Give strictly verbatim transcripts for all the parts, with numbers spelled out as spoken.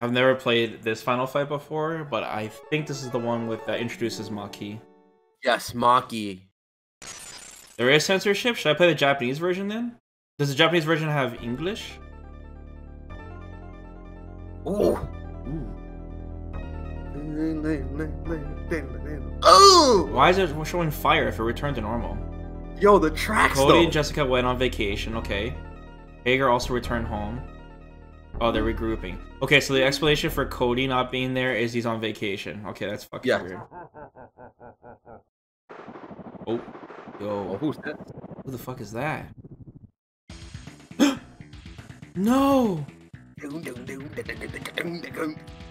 I've never played this Final Fight before, but I think this is the one with that introduces Maki. Yes, Maki. There is censorship? Should I play the Japanese version then? Does the Japanese version have English? Ooh. Ooh. Oh! Why is it showing fire if it returned to normal? Yo, the tracks though! Cody and Jessica went on vacation, okay. Haggar also returned home. Oh, they're regrouping. Okay, so the explanation for Cody not being there is he's on vacation. Okay, that's fucking yeah. weird. Oh. Yo. Oh, who's that? Who the fuck is that? No!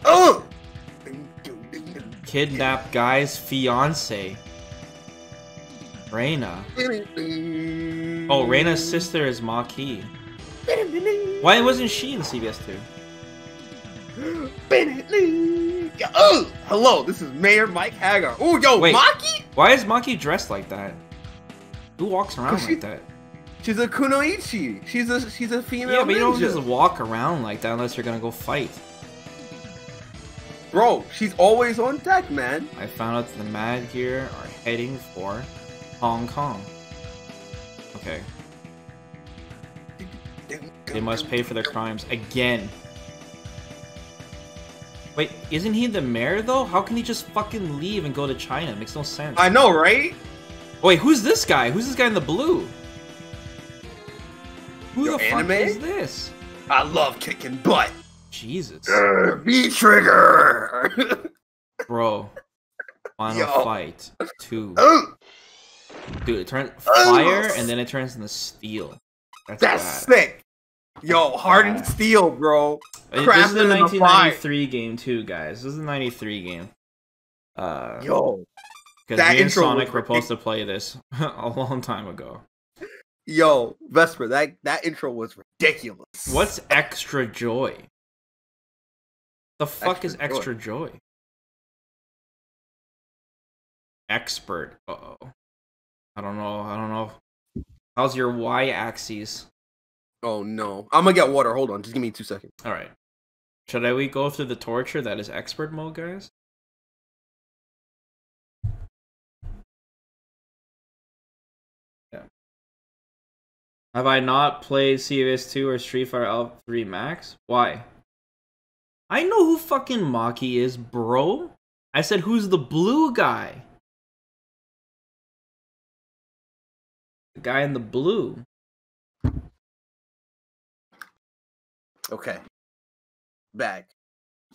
Oh! Kidnap Guy's fiance, Rena. Oh, Rena's sister is Maki. Why wasn't she in C V S two? Oh, hello, this is Mayor Mike Haggar. Oh, yo, wait, Maki? Why is Maki dressed like that? Who walks around she, like that? She's a Kunoichi. She's a she's a female. Yeah, but you ninja. Don't just walk around like that unless you're gonna go fight. Bro, she's always on deck, man. I found out that the Mad Gear are heading for Hong Kong. Okay. They must pay for their crimes again. Wait, isn't he the mayor though? How can he just fucking leave and go to China? It makes no sense. I know, right? Wait, who's this guy? Who's this guy in the blue? Who Your the anime? Fuck is this? I love kicking butt. Jesus. Uh, V-Trigger! Bro. Final Yo. Fight two. Ooh. Dude, it turns fire, and then it turns into steel. That's, That's sick! Yo, hardened yeah. steel, bro. Crafted this is the nineteen ninety-three the game, too, guys. This is the ninety-three game. Uh, Yo. Because me and Sonic were supposed to play this a long time ago. Yo, Vesper, that, that intro was ridiculous. What's extra joy? The fuck extra is extra joy? joy? Expert. Uh oh. I don't know. I don't know. How's your Y axis? Oh no. I'm gonna get water. Hold on. Just give me two seconds. Alright. Should I we go through the torture that is expert mode, guys? Yeah. Have I not played C V S two or Street Fighter Alpha three Max? Why? I know who fucking Maki is, bro. I said, who's the blue guy? The guy in the blue. Okay. Back.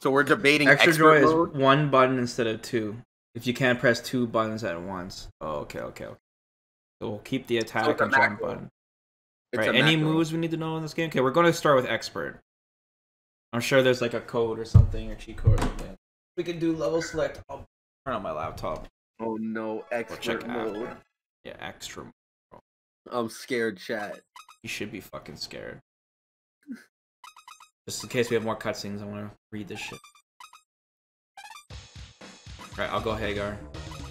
So we're debating extra joy mode? Is one button instead of two. If you can't press two buttons at once. Oh, okay, okay, okay. So we'll keep the attack so and jump button. It's right, any moves we need to know in this game? Okay, we're going to start with expert. I'm sure there's like a code or something, or cheat code or something. We can do level select. I'll turn on my laptop. Oh no, extra mode. After. Yeah, extra mode. I'm scared, chat. You should be fucking scared. Just in case we have more cutscenes, I want to read this shit. Alright, I'll go Haggar.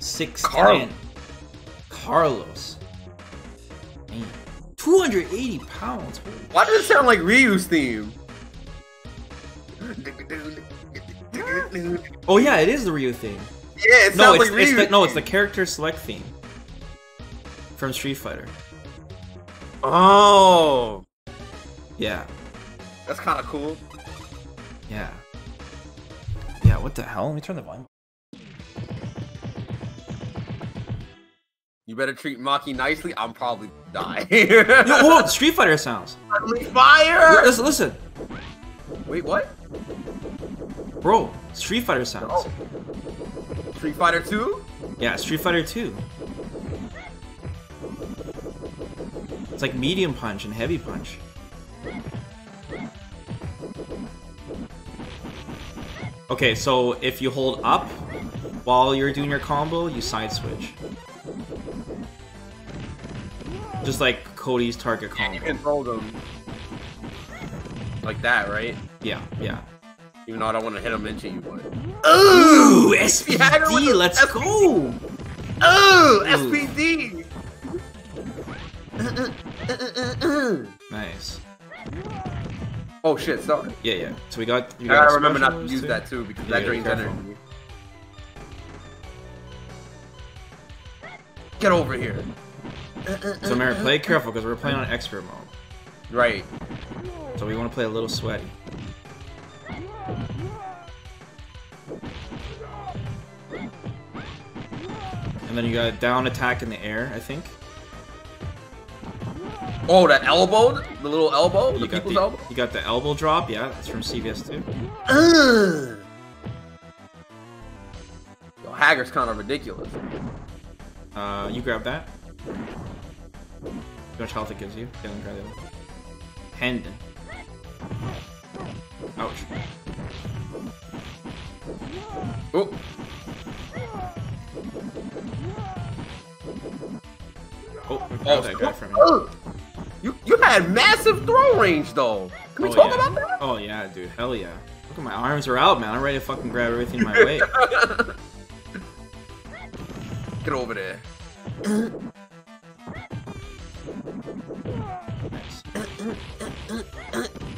six Carl Carlos. Man. two hundred eighty pounds. Why does it sound like Ryu's theme? Oh yeah, it is the Ryu theme. Yeah, it no, it's, like it's the, no, it's the character select theme from Street Fighter. Oh, yeah, that's kind of cool. Yeah, yeah. What the hell? Let me turn the volume. You better treat Maki nicely. I'm probably die. Yo, hold on, Street Fighter sounds. Fire! Listen, listen. Wait, what? Bro, Street Fighter sounds. Oh. Street Fighter two? Yeah, Street Fighter two. It's like medium punch and heavy punch. Okay, so if you hold up while you're doing your combo, you side switch. Just like Cody's target combo. Yeah, you can hold them. Like that, right? Yeah, yeah. Even though I don't want to hit him into you, but... Ooh! S P D! Let's S P D. Go! Ooh! S P D! Nice. Oh shit, sorry. Yeah, yeah. So we got. You I got gotta remember not to use too? that too because yeah, that drains energy. Get over here. So, Mary, play careful because we're playing on expert mode. Right. So we want to play a little sweaty. And then you got a down attack in the air, I think. Oh, that elbow? The little elbow? You the people's the, elbow? You got the elbow drop? Yeah, that's from C V S two. Uh. Yo, Haggar's kind of ridiculous. Uh, you grab that. How much health it gives you? Yeah, grab the other. Hendon. Ouch. Oh. Oh, we grabbed that guy from you. You you had massive throw range though. Can we oh, talk yeah. about that? Oh yeah, dude. Hell yeah. Look at my arms are out, man. I'm ready to fucking grab everything in my way. Get over there.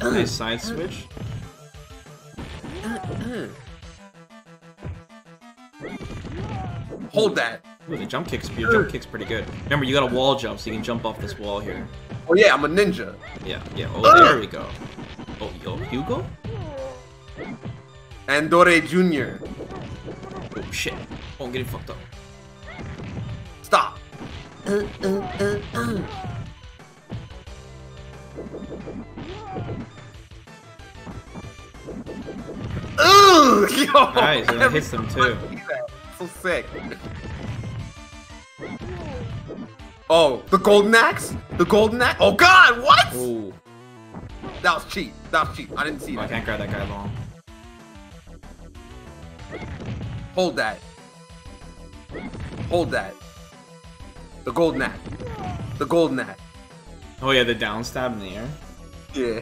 Nice. Nice side switch. Hold that. Ooh, the jump kick's your jump kick's pretty good. Remember, you got a wall jump, so you can jump off this wall here. Oh yeah, I'm a ninja. Yeah, yeah. Oh, uh. there we go. Oh, yo, Hugo. Andore Junior Oh shit! Oh, I'm getting fucked up. Stop. Uh, uh, uh, uh. Ooh, yo! Nice, and it hits them too. So sick. Oh, the Golden Axe? The Golden Axe? Oh god, what? Ooh. That was cheap. That was cheap. I didn't see oh, that. I can't grab that guy long. Hold that. Hold that. The Golden Axe. The Golden Axe. Oh yeah, the down stab in the air. Yeah.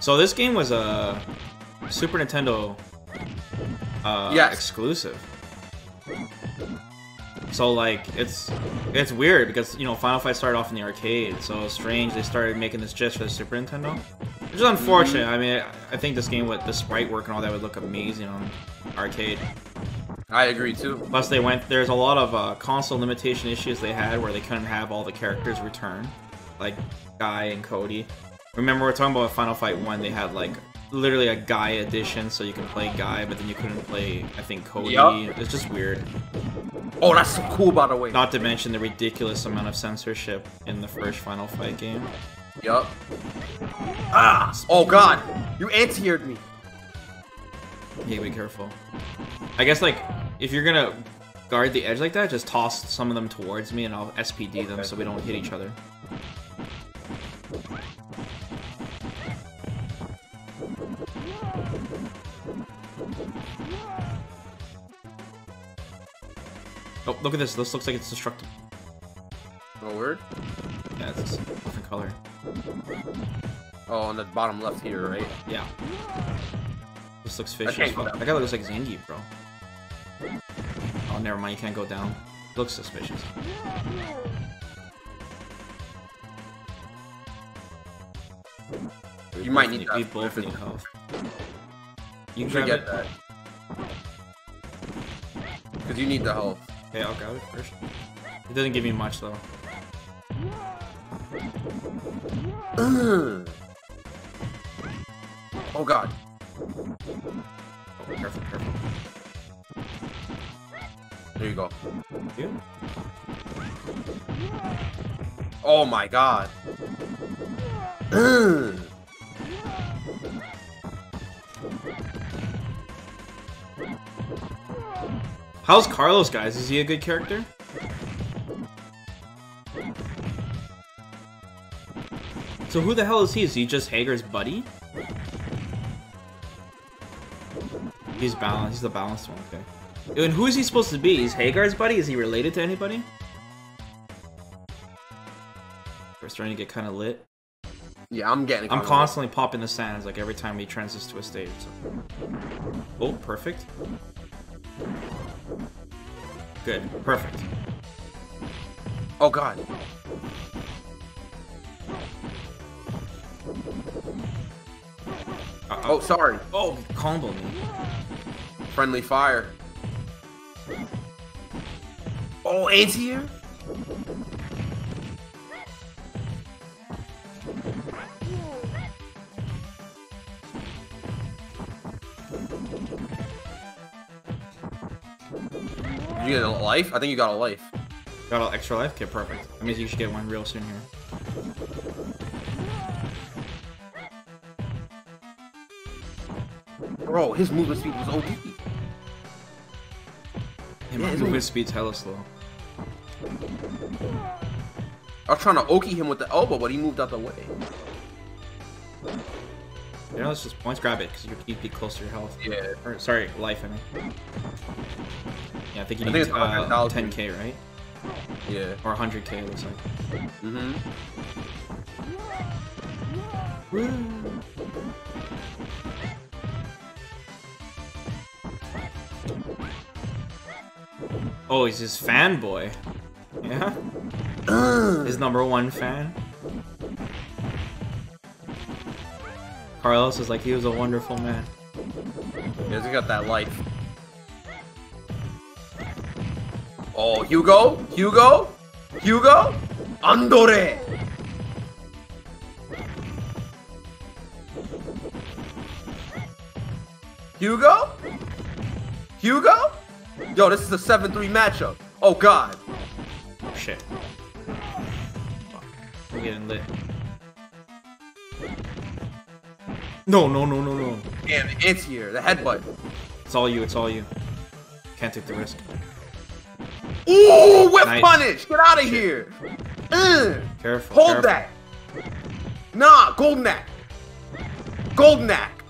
So this game was a Super Nintendo uh, yes. exclusive. So like it's it's weird because you know Final Fight started off in the arcade, so it's strange they started making this just for the Super Nintendo, which is unfortunate. Mm-hmm. I mean, I think this game with the sprite work and all that would look amazing on arcade. I agree too. Plus they went there's a lot of uh, console limitation issues they had where they couldn't have all the characters return, like Guy and Cody. Remember, we're talking about Final Fight one, they had, like, literally a Guy edition, so you can play Guy, but then you couldn't play, I think, Cody. Yep. It's just weird. Oh, that's so cool, by the way. Not to mention the ridiculous amount of censorship in the first Final Fight game. Yup. Ah! Oh, God! You anti-aired me! Yeah, be careful. I guess, like, if you're gonna guard the edge like that, just toss some of them towards me, and I'll S P D okay. them so we don't hit each other. Oh, look at this. This looks like it's destructive. Oh, word? Yeah, it's a different color. Oh, on the bottom left here, right? Yeah. This looks fishy as fuck. That guy looks like Zangief, bro. Oh, never mind. You can't go down. Looks suspicious. We you might need, need that. We both need health. You can get that. Because you need the health. Okay, I'll grab it first. It doesn't give me much, though. Ugh. Oh, God. Oh, careful, careful. There you go. Yeah. Oh, my God. Ugh. How's Carlos, guys? Is he a good character? So who the hell is he? Is he just Haggar's buddy? He's balanced. He's the balanced one, okay. And who is he supposed to be? Is Haggar's buddy? Is he related to anybody? We're starting to get kind of lit. Yeah, I'm getting. I'm constantly lit. popping the sands like every time he transits to a stage. So. Oh, perfect. Good. Perfect. Oh, God. Uh-oh. Oh, sorry. Oh, combo me. Friendly fire. Oh, anti-air? You get a life? I think you got a life. Got an extra life? Okay, perfect. That means you should get one real soon here. Bro, his movement speed was O P. Yeah, my yeah, movement speed's hella slow. I was trying to okie him with the elbow, but he moved out the way. You know, let's just points grab it, because you can be close to your health. Yeah. Or, sorry, life, I mean. Yeah, I think you I need think uh, ten K, right? Yeah. Or one hundred K, it looks like. Mm-hmm. Woo. Oh, he's his fanboy. Yeah? His number one fan. Carlos is like, he was a wonderful man. Yeah, he got that life. Oh, Hugo? Hugo? Hugo? Andore! Hugo? Hugo? Yo, this is a seven three matchup. Oh, God. Oh, shit. Fuck. We're getting lit. No, no, no, no, no. Damn, the anti-air, the headbutt. It's all you, it's all you. Can't take the risk. Ooh, whip nice. Punish! Get out of here! Mm. Careful, Hold careful. that! Nah, Golden Axe! Golden Axe!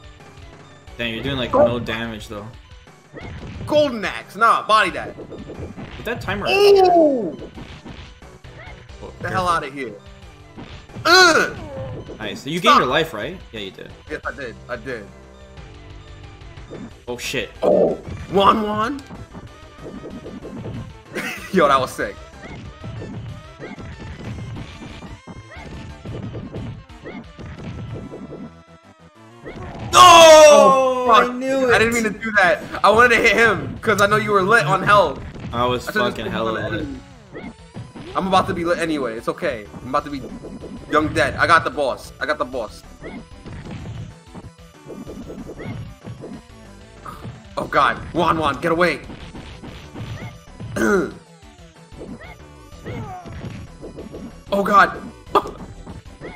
Dang, you're doing like Golden. no damage though. Golden Axe! Nah, body that! Put that timer out. Ooh! Well, the hell out of here. Mm. Nice. You Stop. gained your life, right? Yeah, you did. Yes, I did. I did. Oh, shit. Oh! one one? Yo, that was sick. No! Oh, fuck. I knew it. I didn't mean to do that. I wanted to hit him because I know you were lit on health. I was I fucking hell at it. I'm about to be lit anyway. It's okay. I'm about to be young dead. I got the boss. I got the boss. Oh God, Juan Juan, get away! Oh God!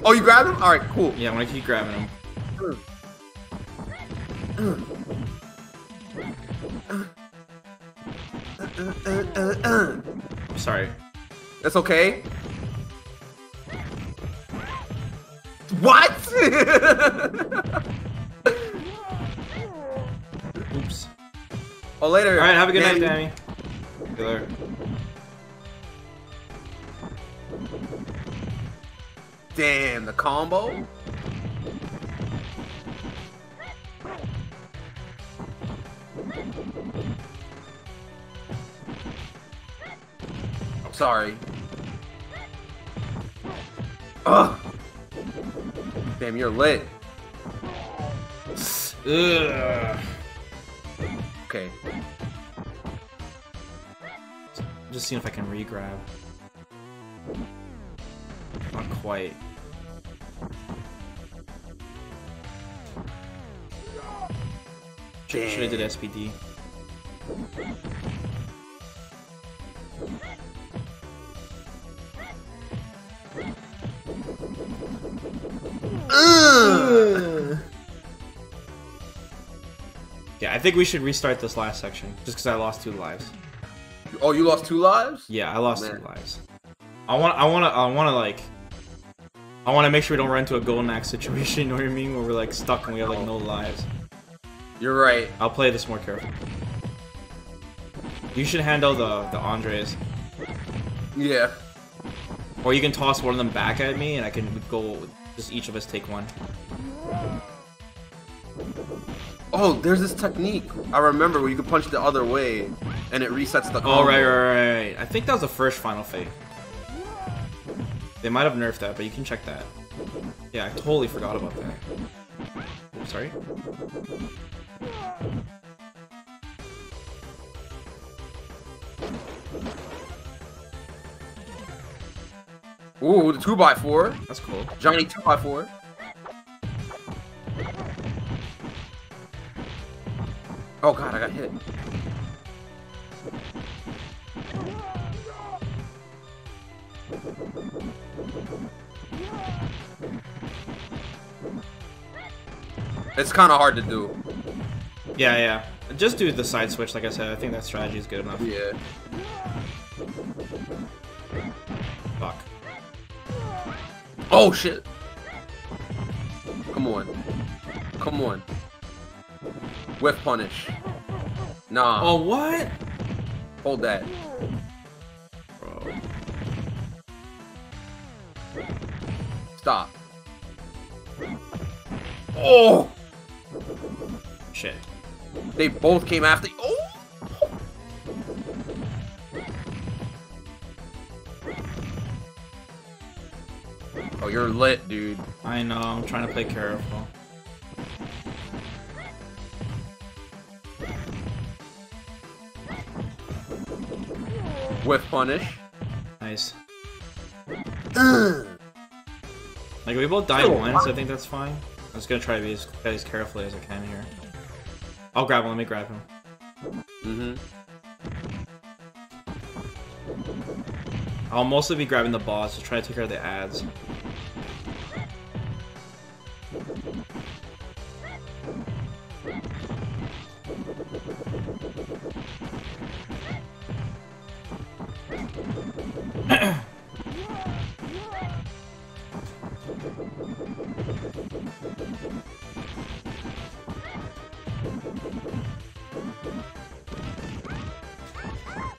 Oh, you grabbed him? All right, cool. Yeah, I'm gonna keep grabbing him. I'm sorry. That's okay. What? Oops. Oh, later. All right, have a good Danny. night, Danny. Good luck. Damn, the combo? I'm sorry. Ugh. Damn, you're lit. Ugh. Okay. Just seeing if I can re-grab. Not quite. Should have did S P D. Uh. Yeah, I think we should restart this last section just because I lost two lives. Oh, you lost two lives? Yeah, I lost Man. two lives. I want, I want to, I want to like, I want to make sure we don't run into a Golden Axe situation. You know what I mean? Where we're like stuck and we have like no lives. You're right. I'll play this more careful. You should handle the the Andres. Yeah. Or you can toss one of them back at me, and I can go. Just each of us take one. Oh, there's this technique I remember where you can punch the other way. and it resets the combo. Oh, right, right, right, right. I think that was the first Final Fight. They might have nerfed that, but you can check that. Yeah, I totally forgot about that. I'm sorry. Ooh, the two by four. That's cool. Johnny two by four. Oh god, I got hit. It's kind of hard to do. Yeah, yeah. Just do the side switch, like I said. I think that strategy is good enough. Yeah. Fuck. Oh shit! Come on. Come on. Whip punish. Nah. Oh, what? Hold that. Bro. Stop. Oh! Shit. They both came after. Oh! Oh, you're lit, dude. I know. I'm trying to play careful. Whip punish. Nice. Ugh. Like, we both died once, so I think that's fine. I'm just gonna try to be as, as carefully as I can here. I'll grab him, let me grab him. Mm-hmm. I'll mostly be grabbing the boss to try to take care of the ads.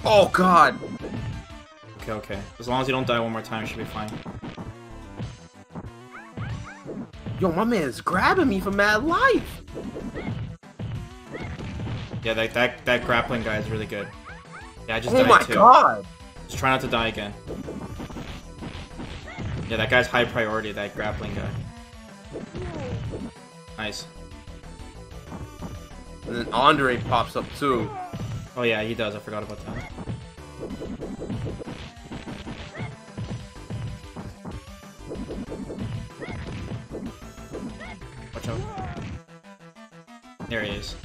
Oh god! Okay, okay. As long as you don't die one more time, you should be fine. Yo, my man is grabbing me for mad life! Yeah, that that, that grappling guy is really good. Yeah, I just oh died too. Oh my god! Just try not to die again. Yeah, that guy's high priority, that grappling guy. Nice. And then Andre pops up too. Oh yeah, he does. I forgot about that. Watch out. There he is.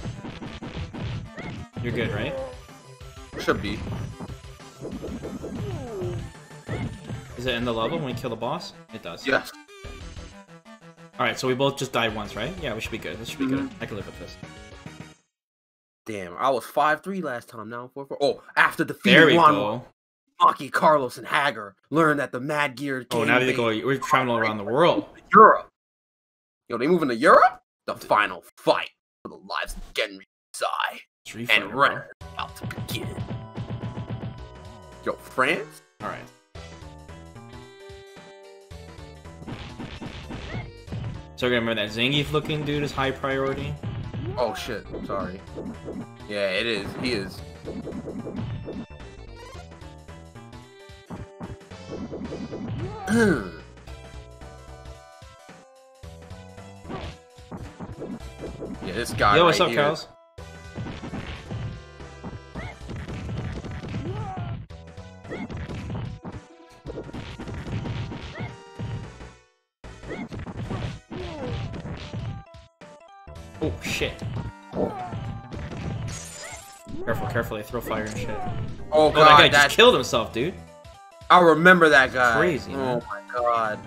You're good, right? Should be. Is it in the level when we kill the boss? It does. Yes. Yeah. Alright, so we both just died once, right? Yeah, we should be good. This should be mm-hmm. good. I can live with this. Damn, I was five three last time, now I'm four four. Oh, after defeating Juan, Maki, Carlos, and Haggar, learned that the Mad Gear came. Oh, now they go, we're traveling all around the world. Europe. Yo, they moving to Europe? The final fight for the lives of Genryusai and Rena about to begin. Yo, France? Alright. So remember that Zangief looking dude is high priority? Oh shit, I'm sorry. Yeah, it is. He is. Yeah, this guy. Yo, what's up, Carlos? Oh shit. Careful, careful, they throw fire and shit. Oh god, oh, that guy that's... just killed himself, dude. I remember that guy. Crazy, man. Oh my god.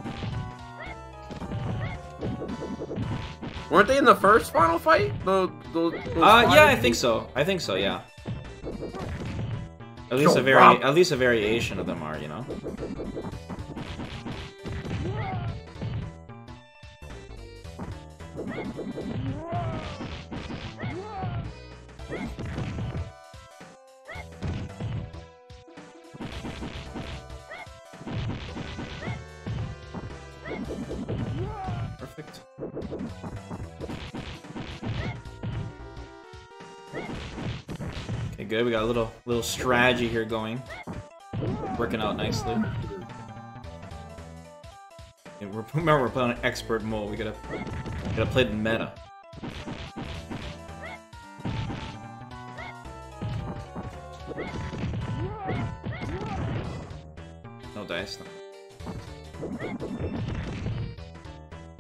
Weren't they in the first final fight? The, the, the uh, yeah, I think so. I think so, yeah. At least, a vari at least a variation of them are, you know? Perfect. Okay, good. We got a little little strategy here going. Working out nicely. Yeah, we're, remember, we're playing on expert mode. We gotta, gotta play the meta. No dice,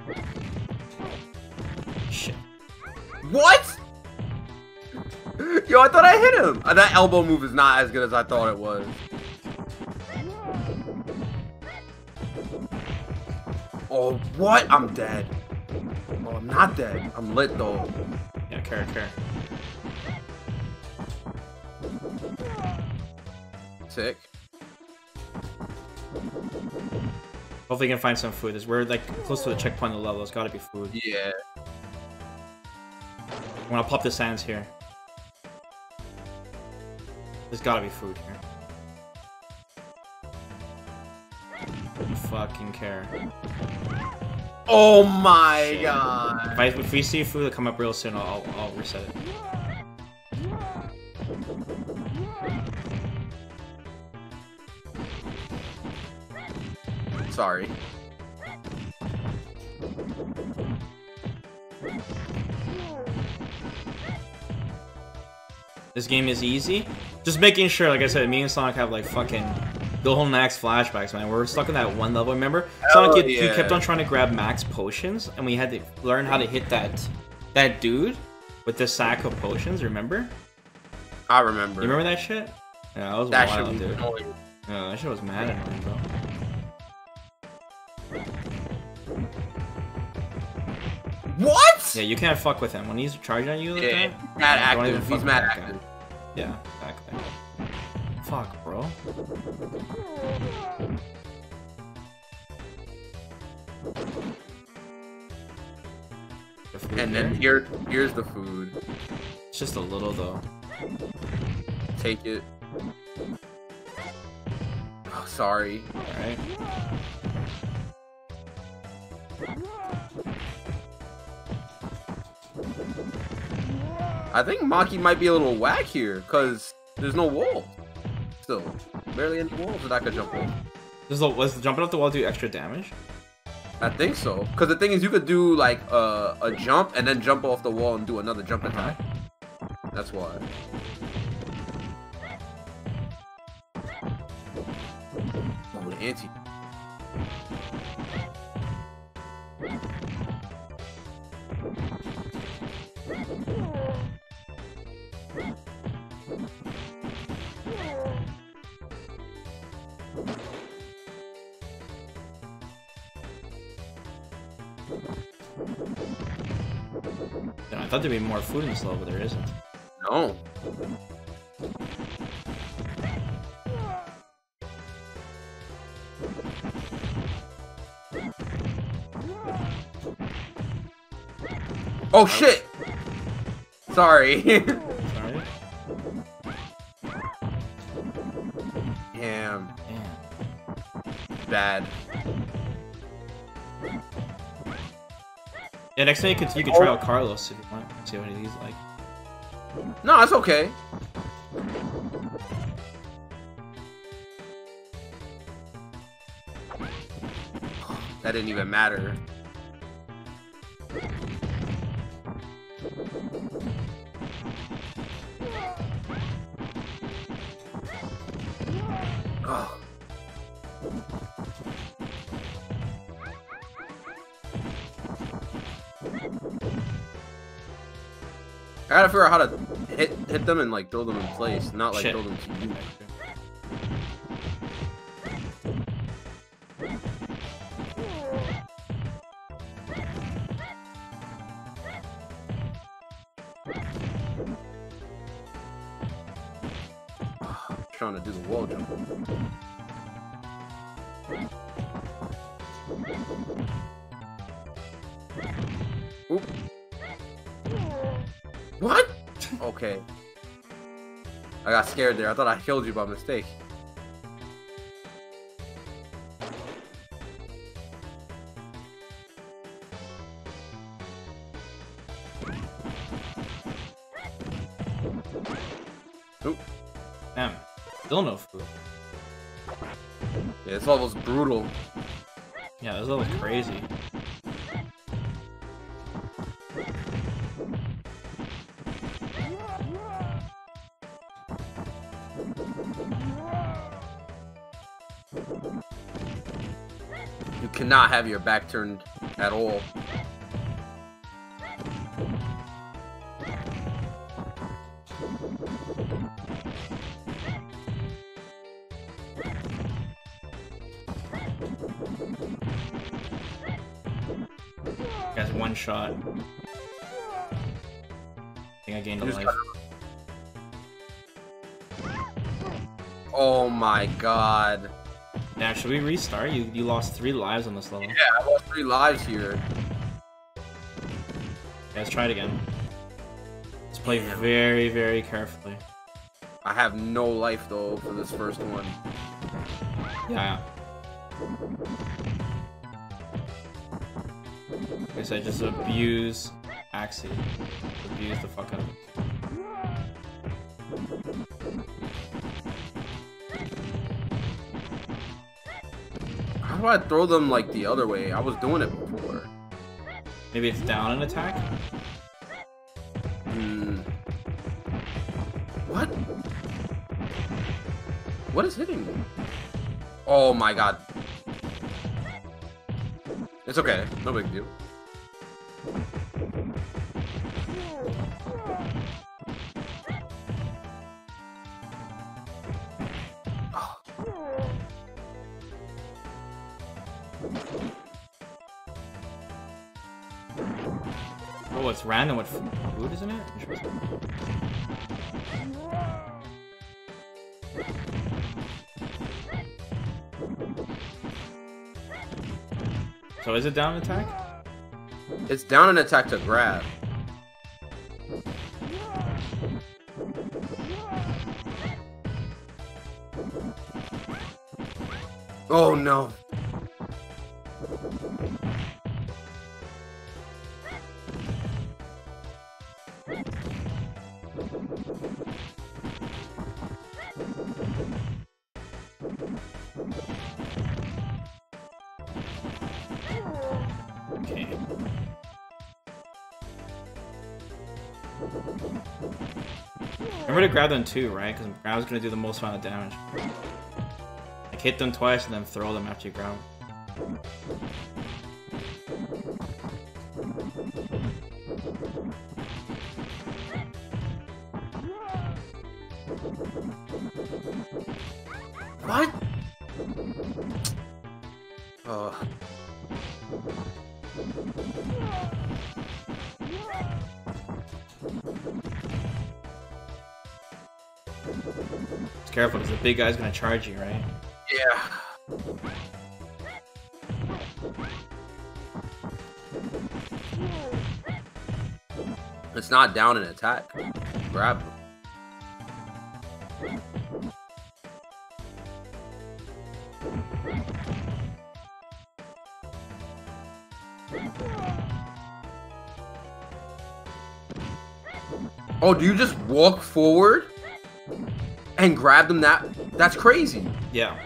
no. Shit. What?! Yo, I thought I hit him! That elbow move is not as good as I thought it was. Oh, what? I'm dead. Oh, I'm not dead. I'm lit, though. Yeah, carry, carry. Sick. Hopefully you can find some food. We're like close to the checkpoint of the level. It's gotta be food. Yeah. I'm gonna pop the sands here. There's gotta be food here. You fucking care. Oh my Shit. god. If, I, if we see food that come up real soon, I'll, I'll reset it. Sorry. This game is easy. Just making sure, like I said, me and Sonic have like fucking Golden Axe flashbacks, man. We're stuck in that one level, remember? Hell Sonic, yeah. He kept on trying to grab max potions, and we had to learn how to hit that that dude with the sack of potions, remember? I remember. You remember that shit? Yeah, that was that wild, shit was dude. Annoying. Yeah, that shit was mad annoying, bro. What? Yeah, you can't fuck with him when he's charging on you. Like yeah, that, he's mad active. He's mad active. Yeah, exactly. Fuck, bro. The and then here, here's the food. It's just a little though. Take it. Oh, sorry. All right. I think Maki might be a little whack here, because there's no wall. Still, barely any walls that I could jump over. Was jumping off the wall do extra damage? I think so. Because the thing is, you could do like uh, a jump and then jump off the wall and do another jump attack. That's why. Oh, the anti. I thought there'd be more food in this level, but there isn't. No. Oh shit! Was... Sorry. Sorry? Damn. Damn. Bad. Yeah, next time you could, you could try out Carlos if you want, see what he's like. No, that's okay. That didn't even matter. Oh. I gotta figure out how to hit hit them and like throw them in place, not like Shit. throw them to you. I'm trying to do the wall jump. Oop. What? Okay. I got scared there. I thought I killed you by mistake. Ooh. Damn. Still no food. Yeah, this level's brutal. Yeah, this level's crazy. You cannot have your back turned at all. That's one shot. I think I gained a life. Oh my god. Now, should we restart? You you lost three lives on this level. Yeah, I lost three lives here. Yeah, let's try it again. Let's play very, very carefully. I have no life though for this first one. Yeah. I guess I just abuse Axie. Abuse the fuck out of it. How do I throw them like the other way? I was doing it before. Maybe it's down an attack? Hmm. What? What is hitting me? Oh my god. It's okay, no big deal. Oh, it's random with food, isn't it? So is it down an attack? It's down an attack to grab. Oh no. Remember to grab them too, right? Because grab's gonna do the most amount of damage. Like hit them twice and then throw them after you grab them. What? Oh. Careful, because the big guy's gonna charge you, right? Yeah. It's not down an attack. Grab him. Oh, do you just walk forward? And grab them? That that's crazy. Yeah.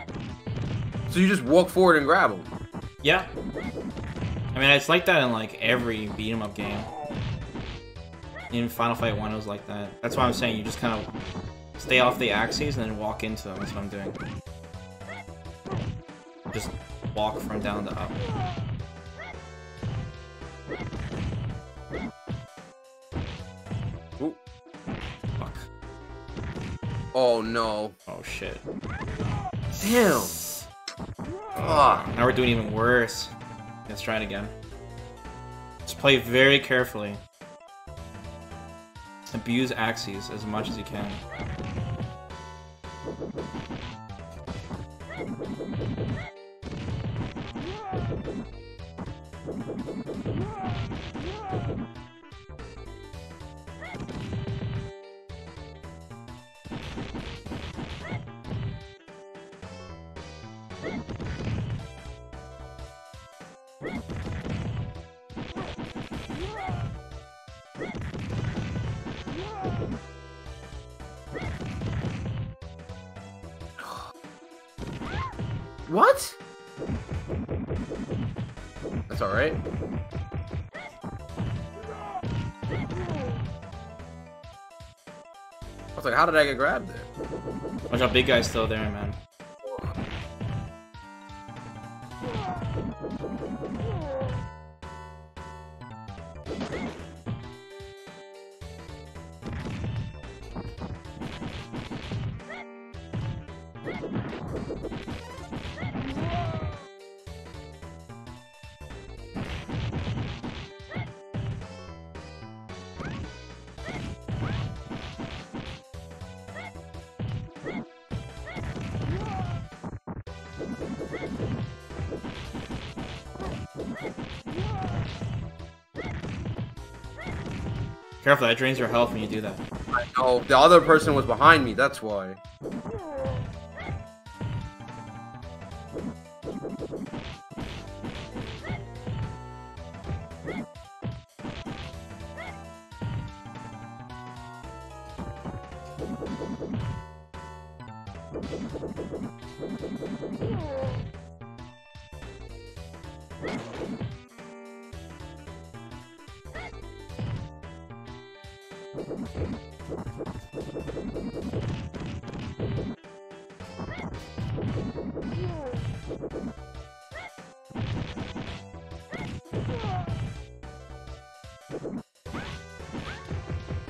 So you just walk forward and grab them. Yeah. I mean, it's like that in like every beat 'em up game. In Final Fight one, it was like that. That's why I'm saying you just kind of stay off the axes and then walk into them. That's what I'm doing. Just walk from down to up. Oh no. Oh shit. Damn. Ugh. Now we're doing even worse. Let's try it again. Let's play very carefully. Abuse axes as much as you can. What? That's alright. I was like, how did I get grabbed there? Watch out, big guy's still there, man. Careful, that drains your health when you do that. I know. The other person was behind me, that's why.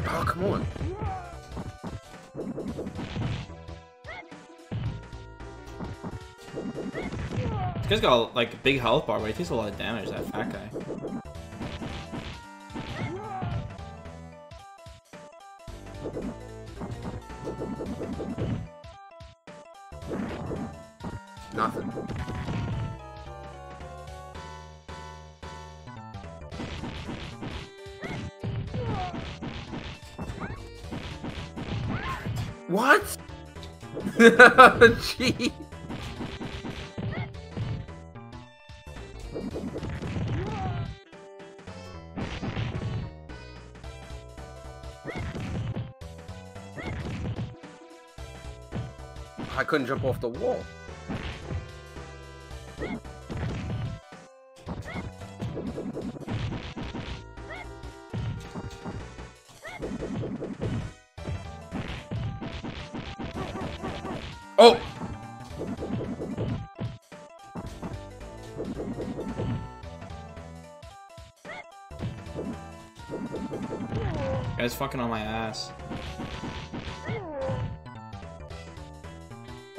Oh, come on. This guy's got like a big health bar, but he takes a lot of damage, that fat guy. Nothing. What? Gee. I couldn't jump off the wall. Oh! Guy's fucking on my ass.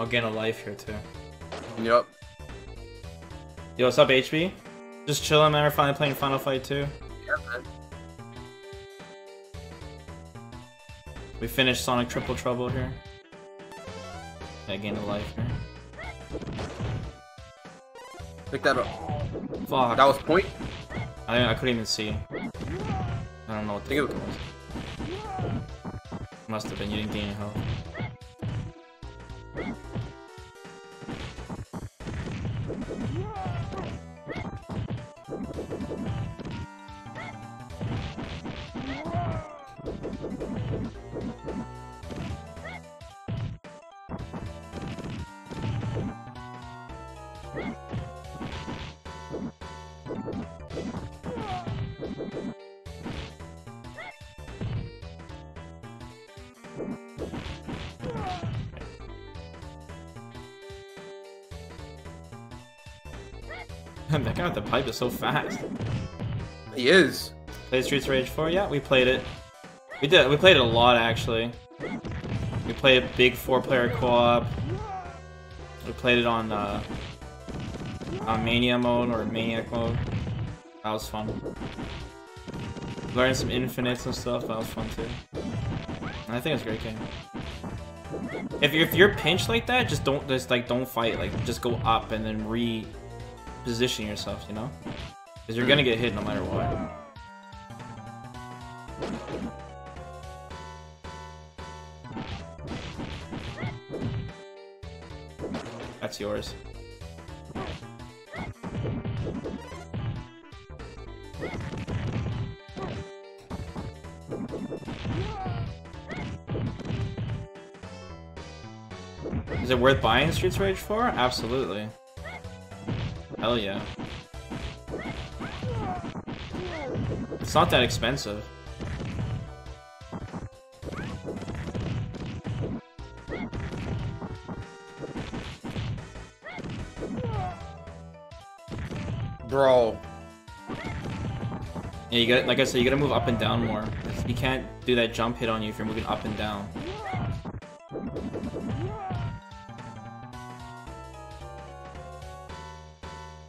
I'll gain a life here too. Yup. Yo, what's up, H B? Just chilling, man. We're finally playing Final Fight two. Yeah, man. We finished Sonic Triple Trouble here. I gained a life here. Pick that up. Fuck. That was point? I, I couldn't even see. I don't know what the point was. Must have been. You didn't gain any health. That guy with the pipe is so fast. He is. Played Streets of Rage four? Yeah, we played it. We did. We played it a lot, actually. We played a big four-player co-op. We played it on, uh, on Mania mode or Maniac mode. That was fun. Learned some infinites and stuff. That was fun too. And I think it's a great game. If you're if you're pinched like that, just don't just like don't fight. Like just go up and then re. Position yourself, you know? Because you're gonna get hit no matter what. That's yours. Is it worth buying Streets of Rage four? Absolutely. Hell yeah. It's not that expensive. Bro. Yeah, you gotta, like I said, you gotta move up and down more. You can't do that jump hit on you if you're moving up and down.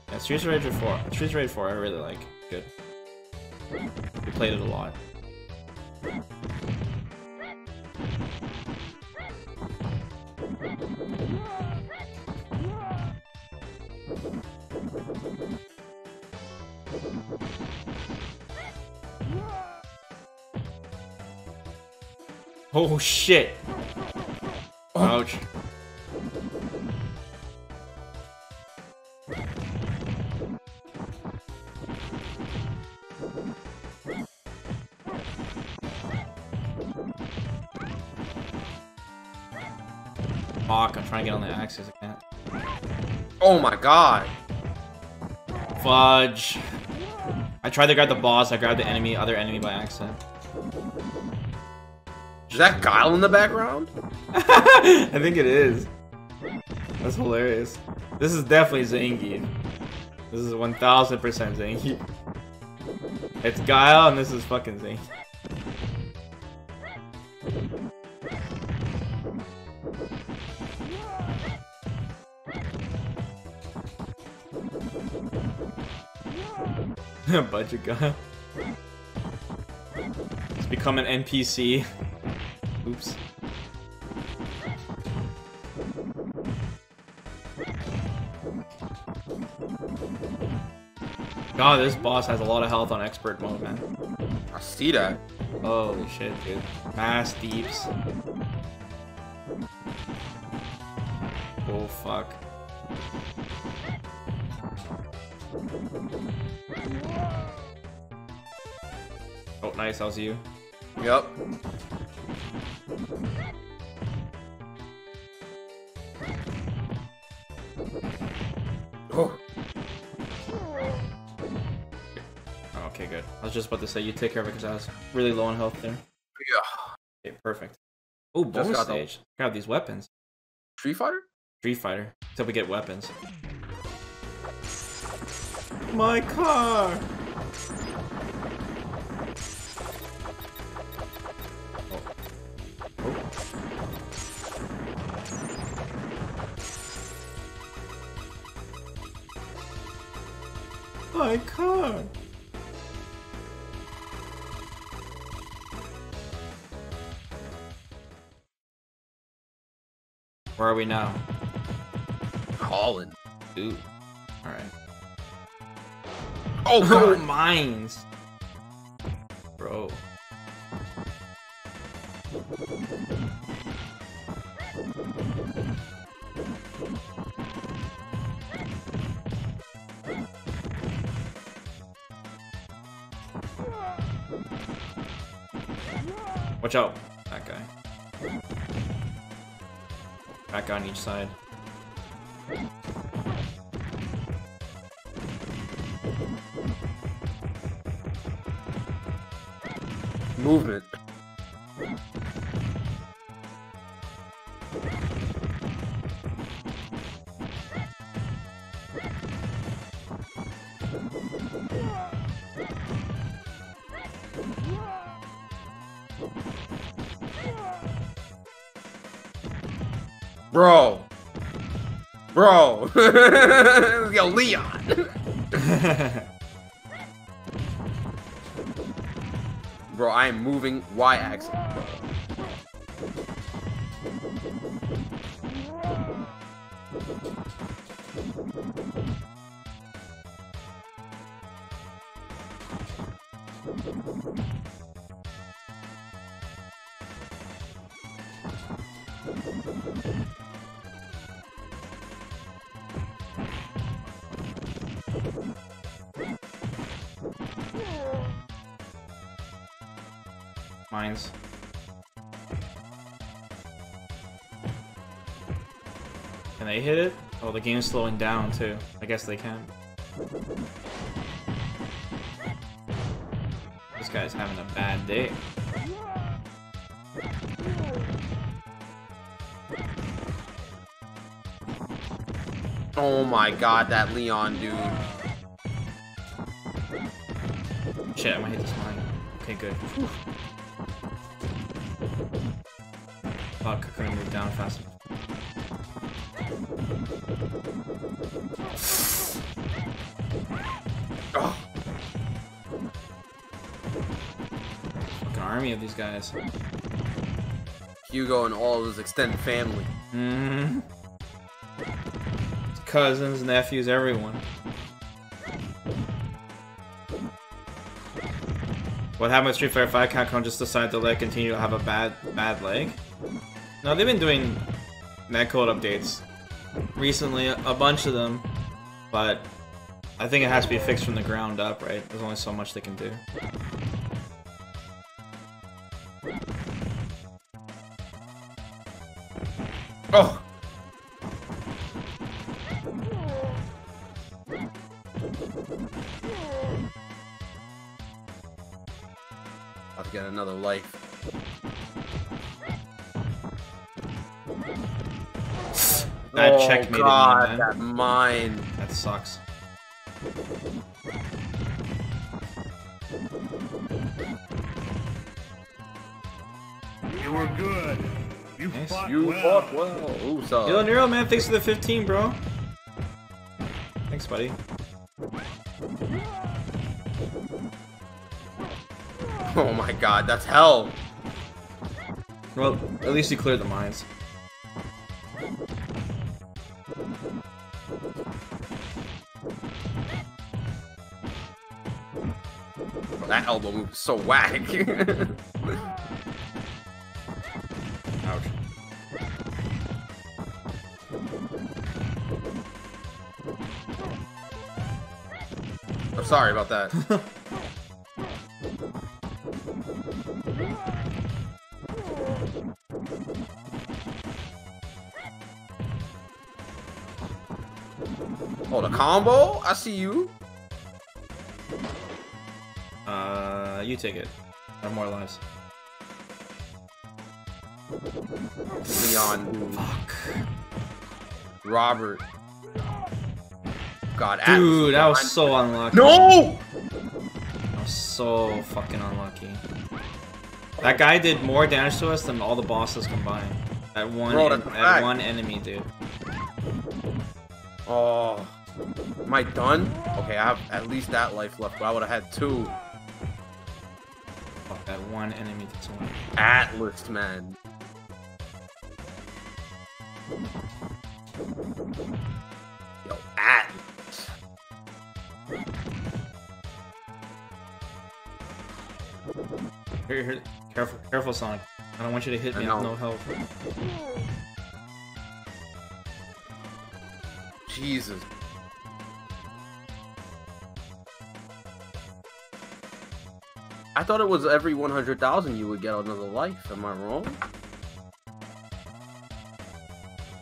Yeah, Streets of Rage four. Streets of Rage four I really like. Good. We played it a lot. Oh shit! Ouch. Fuck, I'm trying to get on the axes again. Oh my god! Fudge. I tried to grab the boss, I grabbed the enemy, other enemy by accident. Is that Guile in the background? I think it is. That's hilarious. This is definitely Zangief. This is one thousand percent Zangief. It's Guile and this is fucking Zangief. A bunch of Guile. It's become an N P C. Oops. God, this boss has a lot of health on expert mode, man. I see that. Holy shit, dude. Mass deeps. Oh, fuck. Oh, nice. How's you? Yep. Oh. Okay, good. I was just about to say you take care of it because I was really low on health there. Yeah. Okay, perfect. Oh, bonus stage. Grab these weapons. Street Fighter? Street Fighter. Until we get weapons. My car. My car. Where are we now? Holland. Ooh. All right. Oh, oh mines. Bro. Watch out, that guy. That guy on each side. Move it. Bro, bro, yo, Leon. Bro, I am moving Y-axis. Mines. Can they hit it? Oh, the game's slowing down too. I guess they can. This guy's having a bad day. Oh my god, that Leon dude. Shit, I'm gonna hit this mine. Okay, good. Fuck, I couldn't move down fast enough. Oh. Fucking army of these guys. Hugo and all of his extended family. Mm-hmm. His cousins, nephews, everyone. What happened with Street Fighter five? Capcom just decided to let continue to have a bad bad leg? No, they've been doing netcode updates recently, a bunch of them, but I think it has to be fixed from the ground up, right? There's only so much they can do. Oh! About to get another life. That oh, checkmated God, me, man. That mine. That sucks. You were good. You nice. fought you well. Fought well. Ooh, solid. Yo, Nero, man, thanks for the fifteen, bro. Thanks, buddy. Oh my God, that's hell. Well, at least you cleared the mines. That elbow move is so whack. Ouch. I'm sorry about that. Oh, the combo? I see you. Uh, you take it. I have more lives. Leon. Fuck. Robert. God, dude, I was so unlucky. No! I was so fucking unlucky. That guy did more damage to us than all the bosses combined. That one, Bro, en that one enemy, dude. Oh. Am I done? Okay, I have at least that life left, but I would have had two. Fuck that one enemy to two. Atlas, man. Yo, Atlas. Here, here. Careful, careful, Sonic. I don't want you to hit me. I have no health. Jesus. I thought it was every one hundred thousand you would get another life. Am I wrong?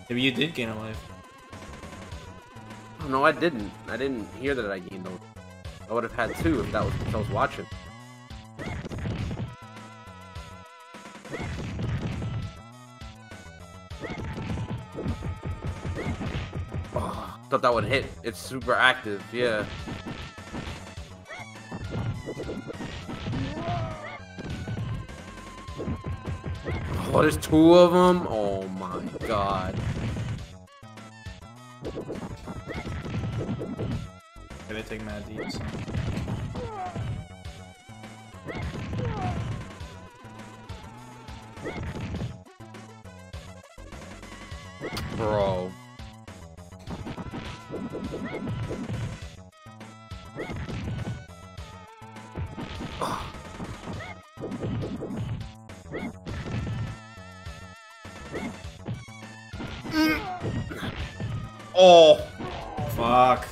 Maybe you did gain a life. No, I didn't. I didn't hear that I gained a life. I would have had two if that was if I was watching. Oh, I thought that would hit. It's super active. Yeah. Oh, there's two of them? Oh my god. I'm gonna take mad deeds. Bro. Oh. Oh, fuck.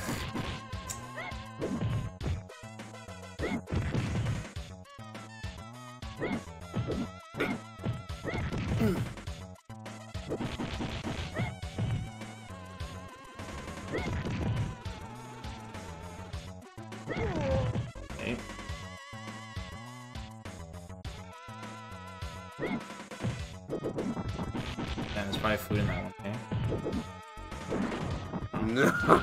Okay. And there's probably food in that one, okay? No.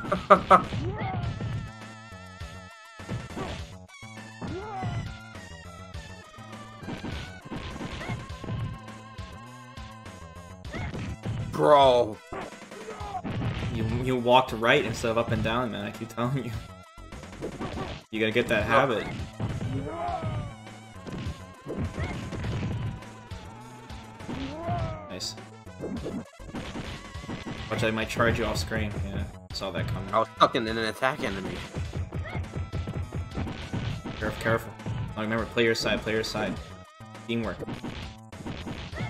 Bro. You you walked right instead of up and down, man, I keep telling you. You gotta get that habit. Nice. Watch, I might charge you off screen. Yeah, saw that coming. I was fucking in an attack enemy. Careful, careful. Oh, remember, play your side, play your side. Teamwork.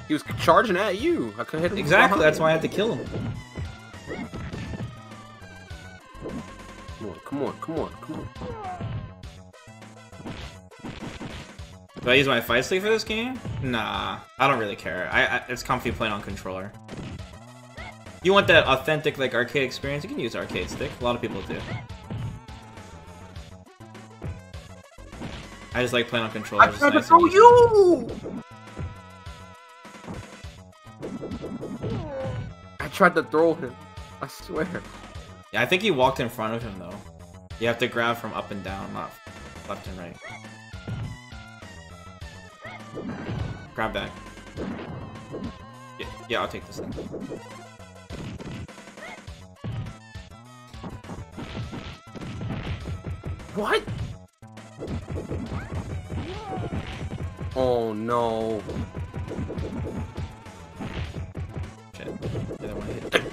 He was charging at you. I could hit him. Exactly, that's why I had to kill him. Come on, come on, come on, come on. Do I use my fight stick for this game? Nah, I don't really care. I, I it's comfy playing on controller. You want that authentic, like, arcade experience? You can use arcade stick. A lot of people do. I just like playing on controller. I tried to throw you! I tried to throw him. I swear. Yeah, I think he walked in front of him, though. You have to grab from up and down, not left and right. Grab that. Yeah, yeah, I'll take this thing. What? Oh, no. Shit. The other one hit it.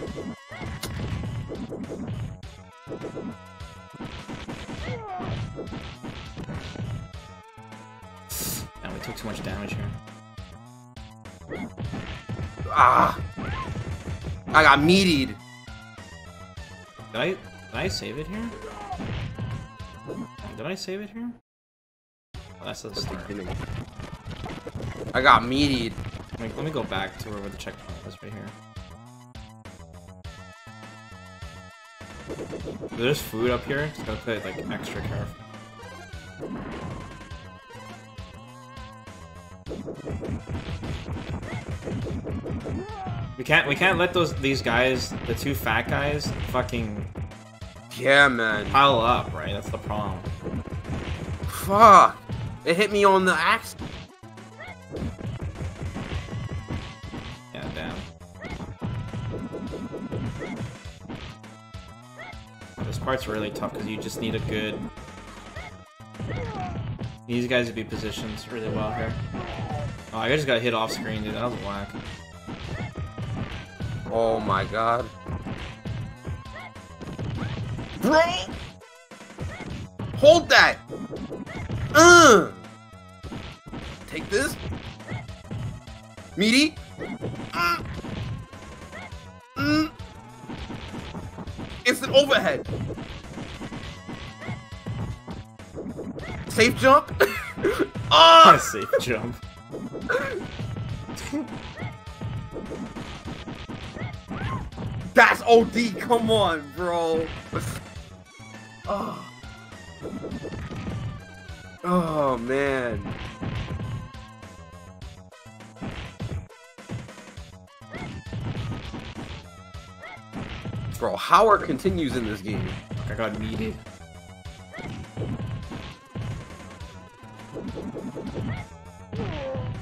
Now we took too much damage here. Ah! I got meatied. Did I did I save it here? Did I save it here? Oh, that's the start. I got meatied. Wait, let me go back to where the checkpoint was right here. There's food up here, just gotta play like extra careful. We can't we can't let those these guys, the two fat guys, fucking yeah man pile up, right? That's the problem. Fuck! It hit me on the axe. Yeah, damn. This part's really tough because you just need a good. These guys would be positioned really well here. Oh, I just got hit off screen, dude. That was whack. Oh my god. Bro! Hold that! Uh! Take this! Meaty! Uh! Mm! Instant overhead! Safe jump? Ah! Safe jump. That's O D, come on, bro! Oh. Oh, man. Bro, Howard continues in this game. I got meated.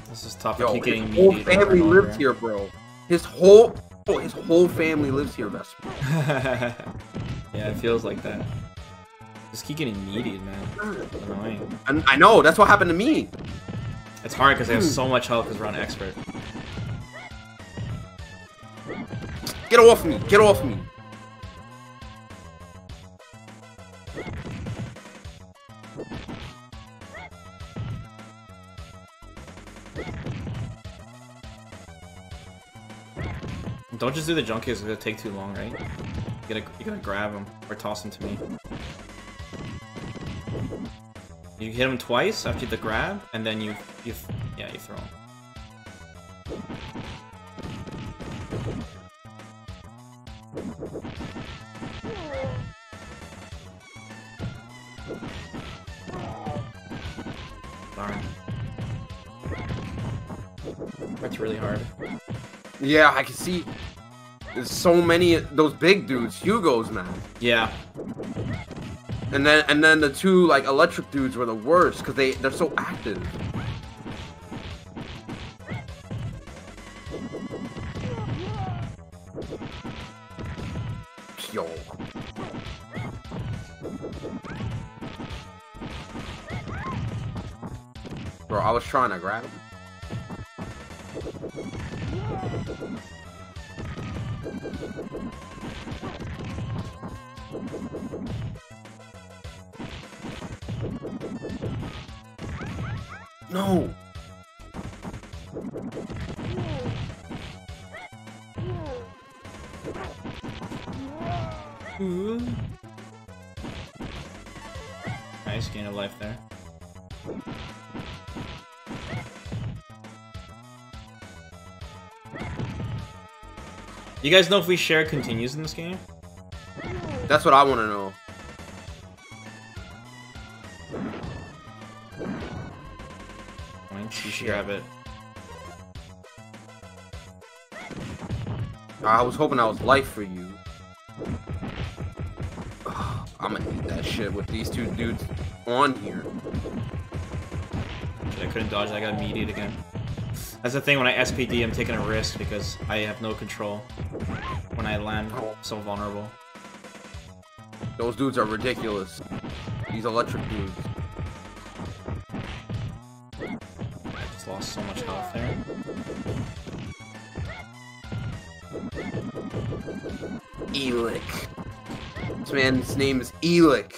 This is tough. Yo, I keep getting meated. His whole family lives here, bro. His whole, oh, his whole family lives here, best. Yeah, it feels like that. Just keep getting meated, man. It's annoying. I, I know, that's what happened to me. It's hard because I have so much health because we're on expert. Get off me! Get off me! Don't just do the junkies, it's gonna take too long, right? You gotta, you gotta grab him or toss him to me. You hit him twice after the grab, and then you, you, yeah, you throw him. far. That's really hard. Yeah, I can see there's so many those big dudes, Hugo's man. Yeah. And then and then the two like electric dudes were the worst because they they're so active. Yo. Bro, I was trying to grab him. No. Nice gain of life there. You guys know if we share continues in this game? That's what I want to know. You should grab it. I was hoping I was life for you. Ugh, I'm gonna eat that shit with these two dudes on here. Shit, I couldn't dodge. I got meatied again. That's the thing when I S P D, I'm taking a risk because I have no control when I land. I'm so vulnerable. Those dudes are ridiculous. These electric dudes. Lost so much health there. Elick. This man's name is Elick.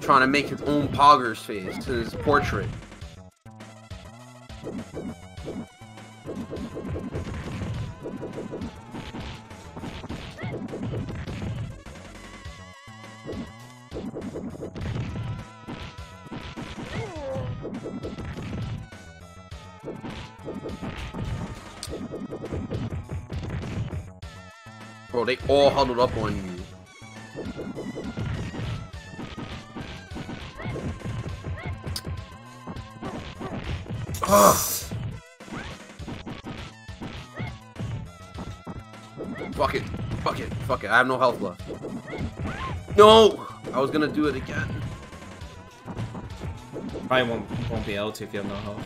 Trying to make his own Poggers face to his portrait. Bro, they all huddled up on you. Ugh. Fuck it. Fuck it. Fuck it. I have no health left. No! I was gonna do it again. Probably won't, won't be able to if you have no health.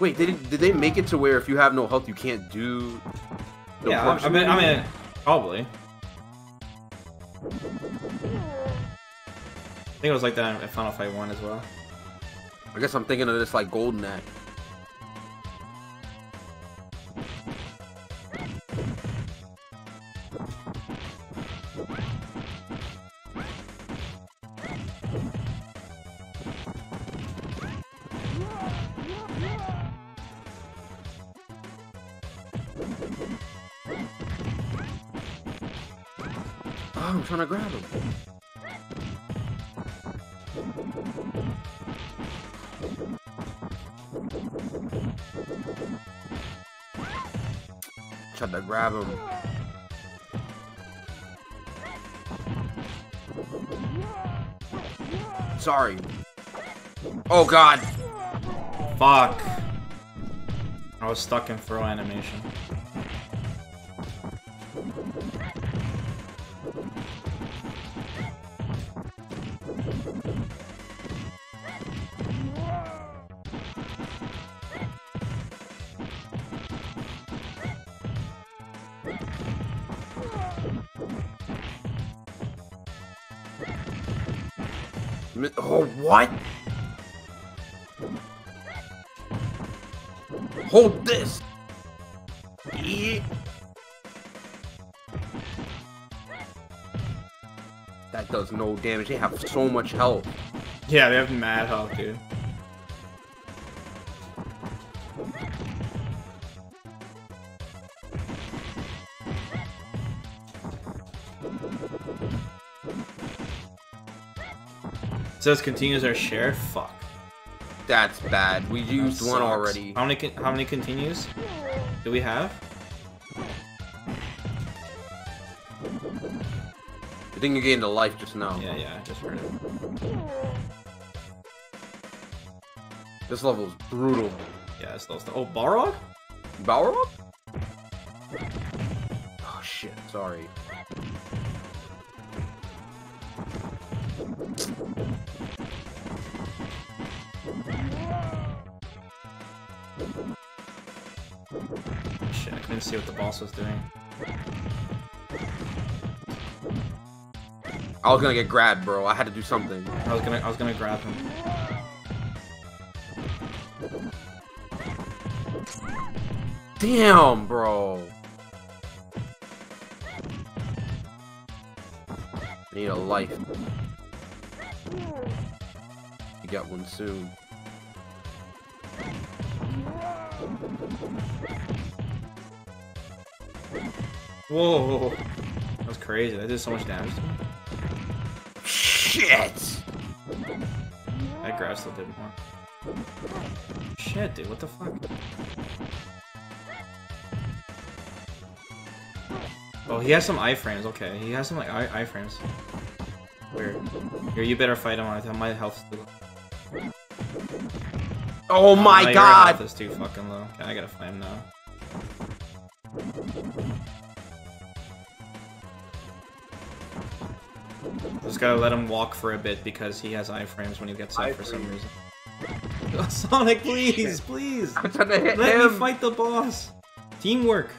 Wait, they did, did they make it to where if you have no health, you can't do... The yeah, I mean, I mean, probably. I think it was like that at Final Fight one as well. I guess I'm thinking of this like Golden Axe. I'm trying to grab him. Trying to grab him. Sorry. Oh god. Fuck. I was stuck in throw animation. Oh, what? Hold this! Yeah. That does no damage. They have so much health. Yeah, they have mad health, dude. It says continues our share. Fuck. That's bad. We used that one already. How many? How many continues do we have? think you gained a life just now. Yeah, yeah, I just heard it. This level is brutal. Yeah, it's those. Oh, Balrog? Balrog? Oh shit! Sorry. Shit! I couldn't see what the boss was doing. I was gonna get grabbed, bro. I had to do something. I was gonna, I was gonna grab him. Damn, bro. I need a life. You got one soon. Whoa, that was crazy. That did so much damage to me. Shit! That grass still did more. Shit, dude, what the fuck? Oh, he has some iframes, okay. He has some, like, iframes. Weird. Here, you better fight him on it. My health's too low. Oh my oh, god! Your health is too fucking low. Okay, I gotta fight him now. Just gotta let him walk for a bit because he has iframes when he gets up for some reason. Oh, Sonic, please, please! I'm trying to hit let him. me fight the boss! Teamwork!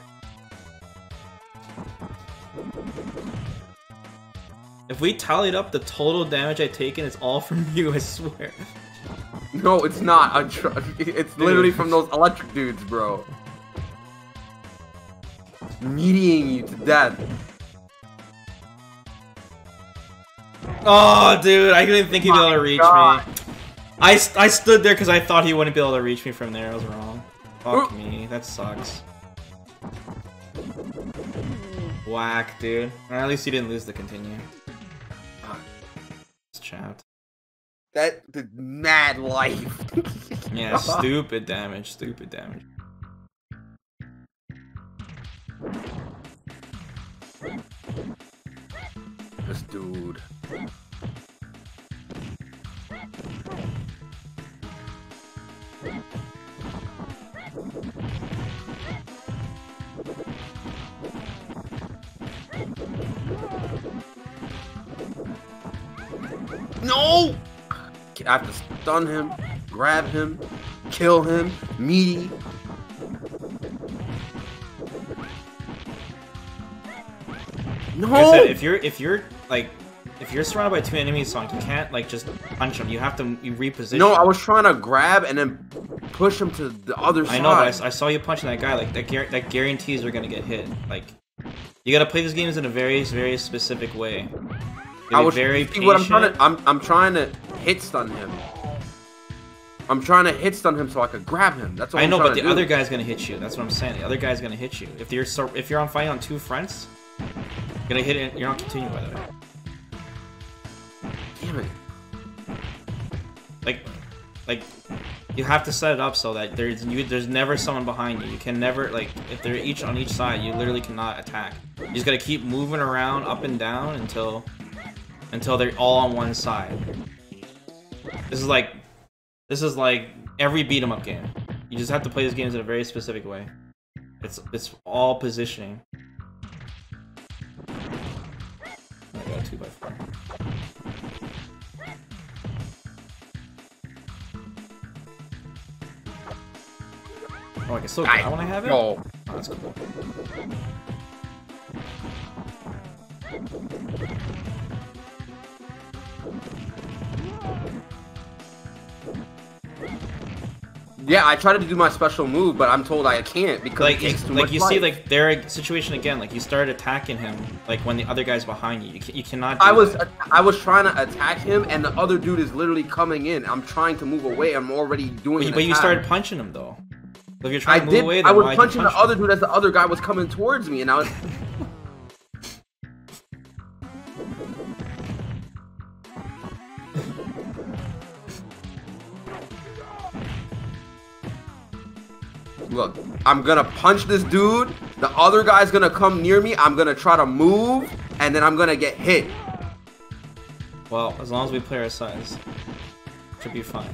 If we tallied up the total damage I've taken, it's all from you, I swear. No, it's not. I'm tr it's literally from those electric dudes, bro. Mutilating you to death. Oh, dude, I didn't think he'd be able to reach God. me. I, st I stood there because I thought he wouldn't be able to reach me from there. I was wrong. Fuck Oop. me. That sucks. Whack, dude. Or at least you didn't lose the continue. Fuck. It's chapped. That did mad life. Yeah, stupid damage. Stupid damage. This dude. No! I have to stun him, grab him, kill him, meaty. No! Like I said, if you're if you're like if you're surrounded by two enemies, Sonic, you can't like just punch them. You have to you reposition. No, I was trying to grab and then push him to the other side. I know, but I, I saw you punching that guy. Like that, gu that guarantees you're gonna get hit. Like you gotta play these games in a very, very specific way. I was very see, what I'm trying to I'm I'm trying to hit stun him. I'm trying to hit stun him so I could grab him. That's what I I'm know, but the do. other guy's gonna hit you. That's what I'm saying. The other guy's gonna hit you. If you're so, if you're on fighting on two fronts, you're gonna hit it. You're not continuing by the way. Damn it! Like, like you have to set it up so that there's you, there's never someone behind you. You can never like if they're each on each side, you literally cannot attack. You just gotta keep moving around up and down until. Until they're all on one side. This is like, this is like every beat 'em up game. You just have to play these games in a very specific way. It's it's all positioning. I got a two by four. Oh, I can still grab when I have it. Oh, that's cool. Yeah, I tried to do my special move, but I'm told I can't because like, it takes too like much you life. See, like their situation again. Like you started attacking him, like when the other guy's behind you. You, you cannot. Do I was that. I was trying to attack him, and the other dude is literally coming in. I'm trying to move away. I'm already doing. But, an but you started punching him though. If you're trying I to move did. Away, then I was why punching you punch the him? other dude as the other guy was coming towards me, and I was. Look, I'm gonna punch this dude, the other guy's gonna come near me, I'm gonna try to move, and then I'm gonna get hit. Well, as long as we play our sides, should be fine.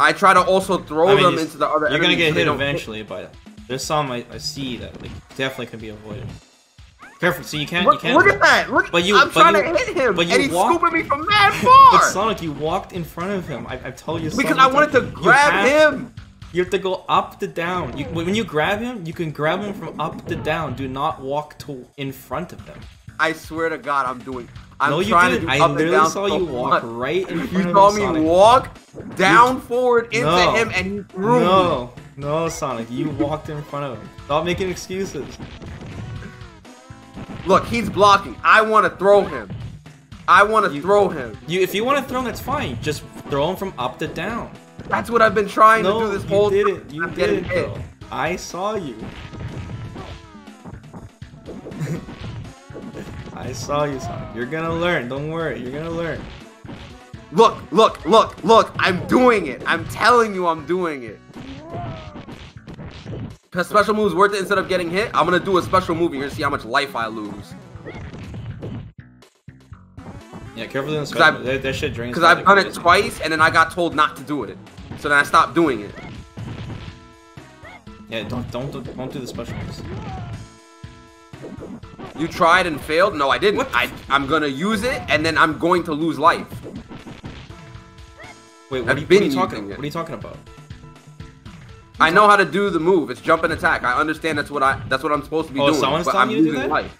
I try to also throw I mean, them into the other. You're gonna get hit eventually, but there's some I, I see that like definitely can be avoided. Careful, so you can't. Look, you can't look at that! Look, but you, I'm but trying you, to hit him, but you and he's walked, scooping me from mad far. But Sonic, you walked in front of him. I, I've told you. Because I wanted time. to grab you have, him. You have to go up to down. You, when you grab him, you can grab him from up to down. Do not walk to in front of him. I swear to God, I'm doing. I'm no, you trying didn't. to do I up literally and down saw so you walk much. right in front you of him. You saw me Sonic. walk down you, forward into no, him, and you threw no, me. No, no, Sonic, you walked in front of him. Stop making excuses. Look, he's blocking. I want to throw him. I want to throw him. You, if you want to throw him, that's fine. Just throw him from up to down. That's what I've been trying no, to do this whole time. No, you didn't. You didn't, bro. I saw you. I saw you, Sonic. You're gonna learn. Don't worry. You're gonna learn. Look, look, look, look. I'm doing it. I'm telling you I'm doing it. Because special move's worth it instead of getting hit. I'm gonna do a special move and you're gonna see how much life I lose. Yeah, careful doing the special move. That, that shit drains. Because I've done it twice and then I got told not to do it. So then I stopped doing it. Yeah, don't don't don't, don't do the special moves. You tried and failed? No, I didn't. I, I'm gonna use it and then I'm going to lose life. Wait, what, are you, what, are, you talking, what are you talking about? I know how to do the move. It's jump and attack. I understand that's what I that's what I'm supposed to be oh, doing. Someone's but telling I'm you to do that? Life.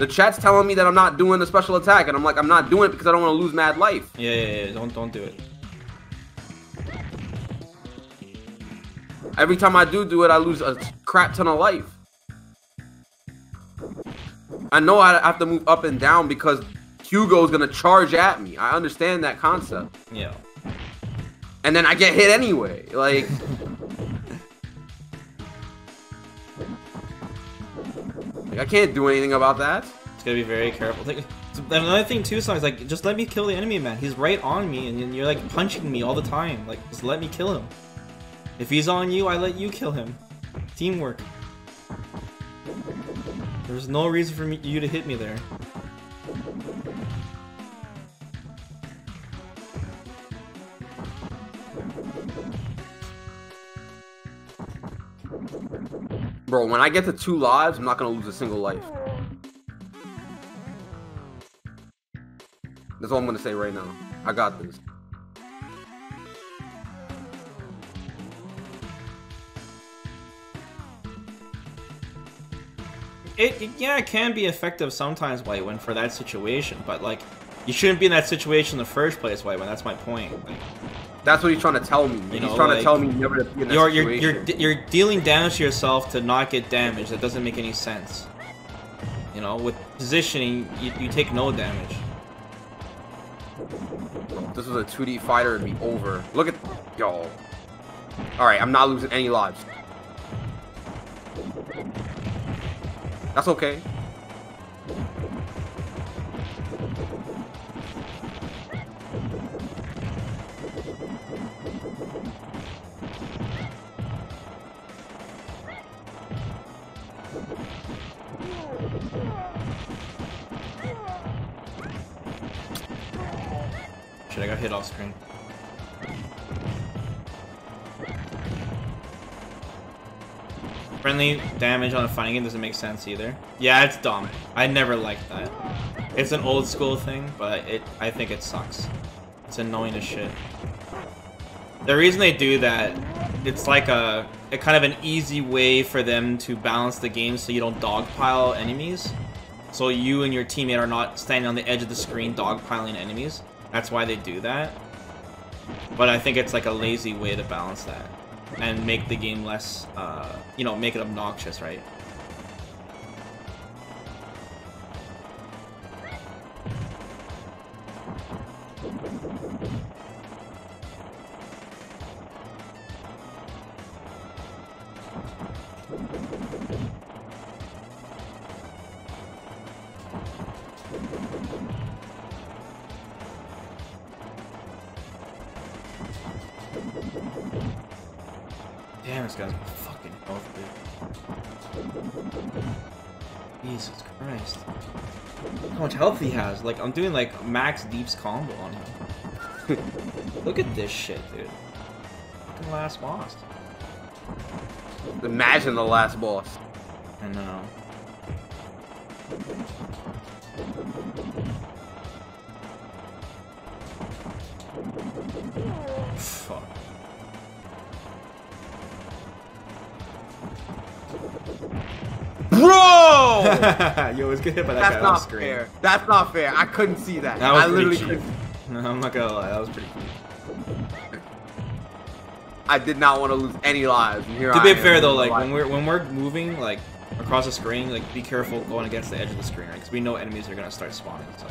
The chat's telling me that I'm not doing the special attack, and I'm like, I'm not doing it because I don't want to lose mad life. Yeah, yeah, yeah. Don't don't do it. Every time I do do it, I lose a crap ton of life. I know I have to move up and down because Hugo's gonna charge at me. I understand that concept. Yeah. And then I get hit anyway. Like. I can't do anything about that. It's gotta be very careful. Like, another thing too, Sonic, is like, just let me kill the enemy, man. He's right on me, and you're like punching me all the time. Like, just let me kill him. If he's on you, I let you kill him. Teamwork. There's no reason for me, you to hit me there. Bro, when I get to two lives, I'm not gonna lose a single life. That's all I'm gonna say right now. I got this. It, it yeah, it can be effective sometimes, White Win, for that situation, but like, you shouldn't be in that situation in the first place, White Win. That's my point. Like, that's what he's trying to tell me. You he's know, trying like, to tell me never to be in that you're, you're, you're, you're dealing damage to yourself to not get damaged. That doesn't make any sense. You know, with positioning, you, you take no damage. This was a two D fighter, it'd be over. Look at... Yo. Alright, I'm not losing any lives. That's okay. Shit, I got hit off screen. Friendly damage on a fighting game doesn't make sense either. Yeah, it's dumb. I never liked that. It's an old school thing, but it I think it sucks. It's annoying as shit. The reason they do that, it's like a, a kind of an easy way for them to balance the game so you don't dogpile enemies. So you and your teammate are not standing on the edge of the screen dogpiling enemies. That's why they do that. But I think it's like a lazy way to balance that and make the game less, uh, you know, make it obnoxious, right? Damn, this guy's fucking healthy. Jesus Christ. How much health he has. Like, I'm doing like max deeps combo on him. Look at this shit, dude. Fucking last boss. Imagine the last boss. I know. Fuck. Bro! Yo, was good hit by that That's guy on the screen. Fair. That's not fair. I couldn't see that. That was I literally cheap. Couldn't... No, I'm not gonna lie. That was pretty cool. I did not want to lose any lives. And here to I be am, fair though, like when we're when we're moving like across the screen, like be careful going against the edge of the screen, right? Because we know enemies are gonna start spawning. So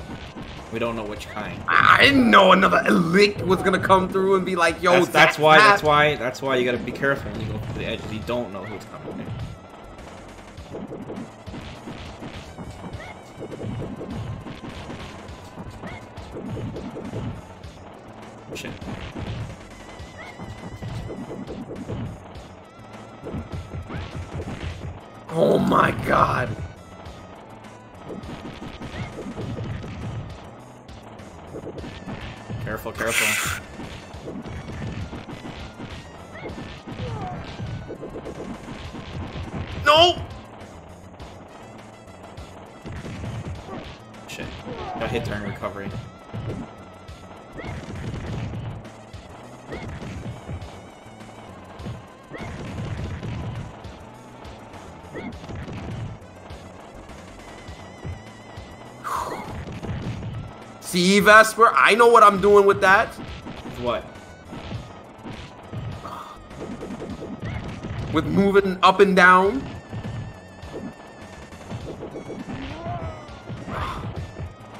we don't know which kind. I didn't know another lick was gonna come through and be like, yo. That's, that's, that's why. That's why. That's why you gotta be careful when you go to the edge. You don't know who's coming. Right? Shit. Oh my god. Careful, careful. No! Shit. Got hit during recovery. See, Vesper, I know what I'm doing with that. What? With moving up and down.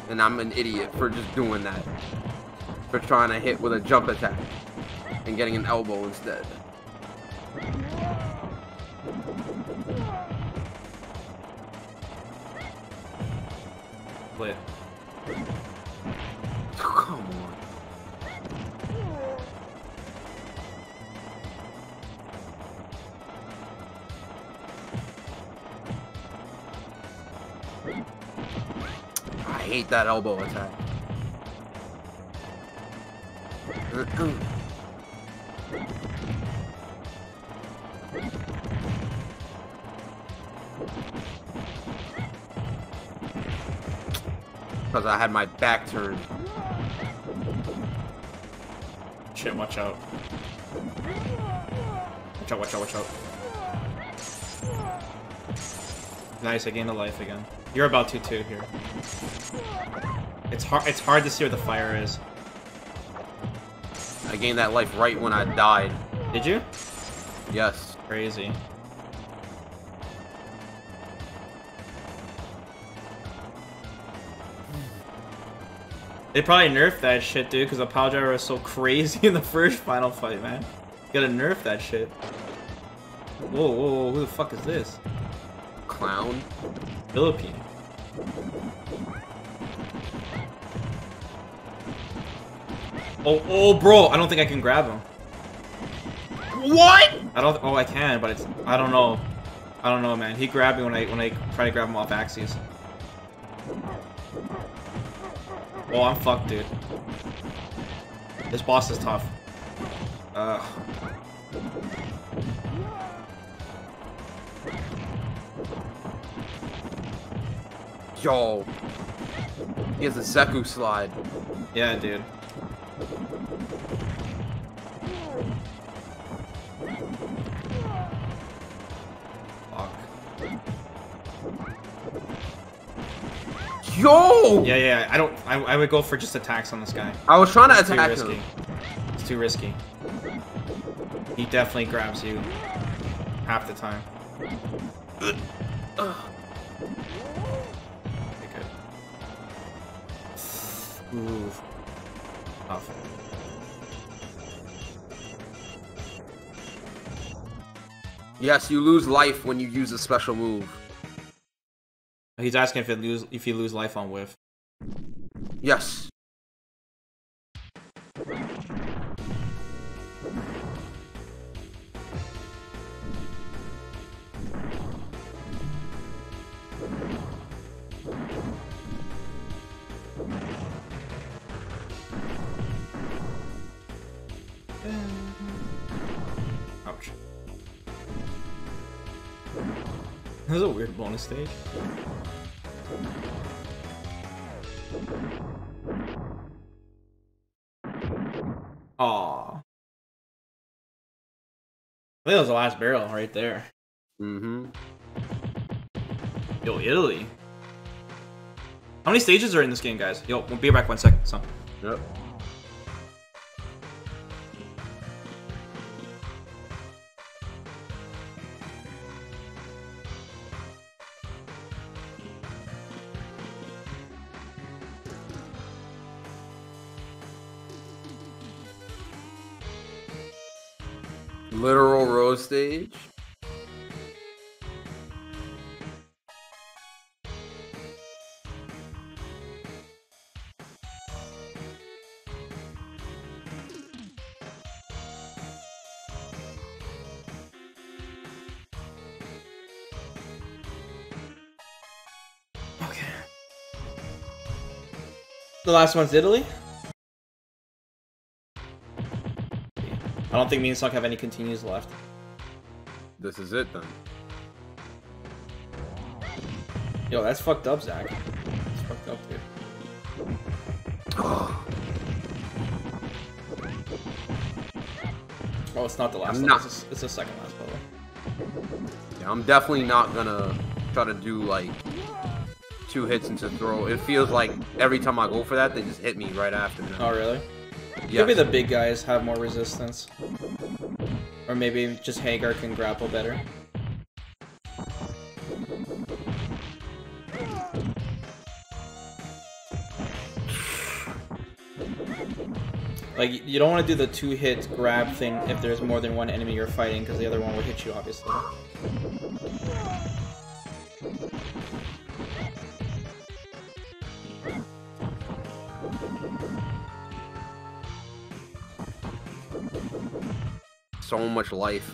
And I'm an idiot for just doing that. For trying to hit with a jump attack and getting an elbow instead. Play it. Come on. I hate that elbow attack. Because I had my back turned. Shit, watch out. Watch out, watch out, watch out. Nice, I gained a life again. You're about to too here. It's hard it's hard to see where the fire is. I gained that life right when I died. Did you? Yes. Crazy. They probably nerfed that shit, dude, because the power driver was so crazy in the first Final Fight, man. You gotta nerf that shit. Whoa, whoa, whoa, who the fuck is this? Clown? Philippine. Oh, oh, bro, I don't think I can grab him. What? I don't, oh, I can, but it's, I don't know. I don't know, man. He grabbed me when I, when I tried to grab him off axes. Oh, I'm fucked, dude. This boss is tough. Ugh. Yo. He has a Zeku slide. Yeah, dude. Yo! Yeah, yeah, I don't. I, I would go for just attacks on this guy. I was trying to attack him. It's too risky. He definitely grabs you half the time. Okay, good. Ooh. Tough. Yes, you lose life when you use a special move. He's asking if you lose if you lose life on whiff. Yes. That was a weird bonus stage. Aww. I think that was the last barrel right there. Mm-hmm. Yo, Italy. How many stages are in this game, guys? Yo, we'll be back one second, son. Yep. Literal rose stage. Okay. The last one's Italy. I don't think me and Sonic have any continues left. This is it, then. Yo, that's fucked up, Zach. That's fucked up, dude. Oh, it's not the last I'm one. Not... It's, a, it's the second last level. Yeah, I'm definitely not gonna try to do, like, two hits into throw. It feels like every time I go for that, they just hit me right after me. Oh, really? Yes. Maybe the big guys have more resistance. Or maybe just Haggar can grapple better. Like, you don't want to do the two-hit grab thing if there's more than one enemy you're fighting, because the other one will hit you, obviously. So much life.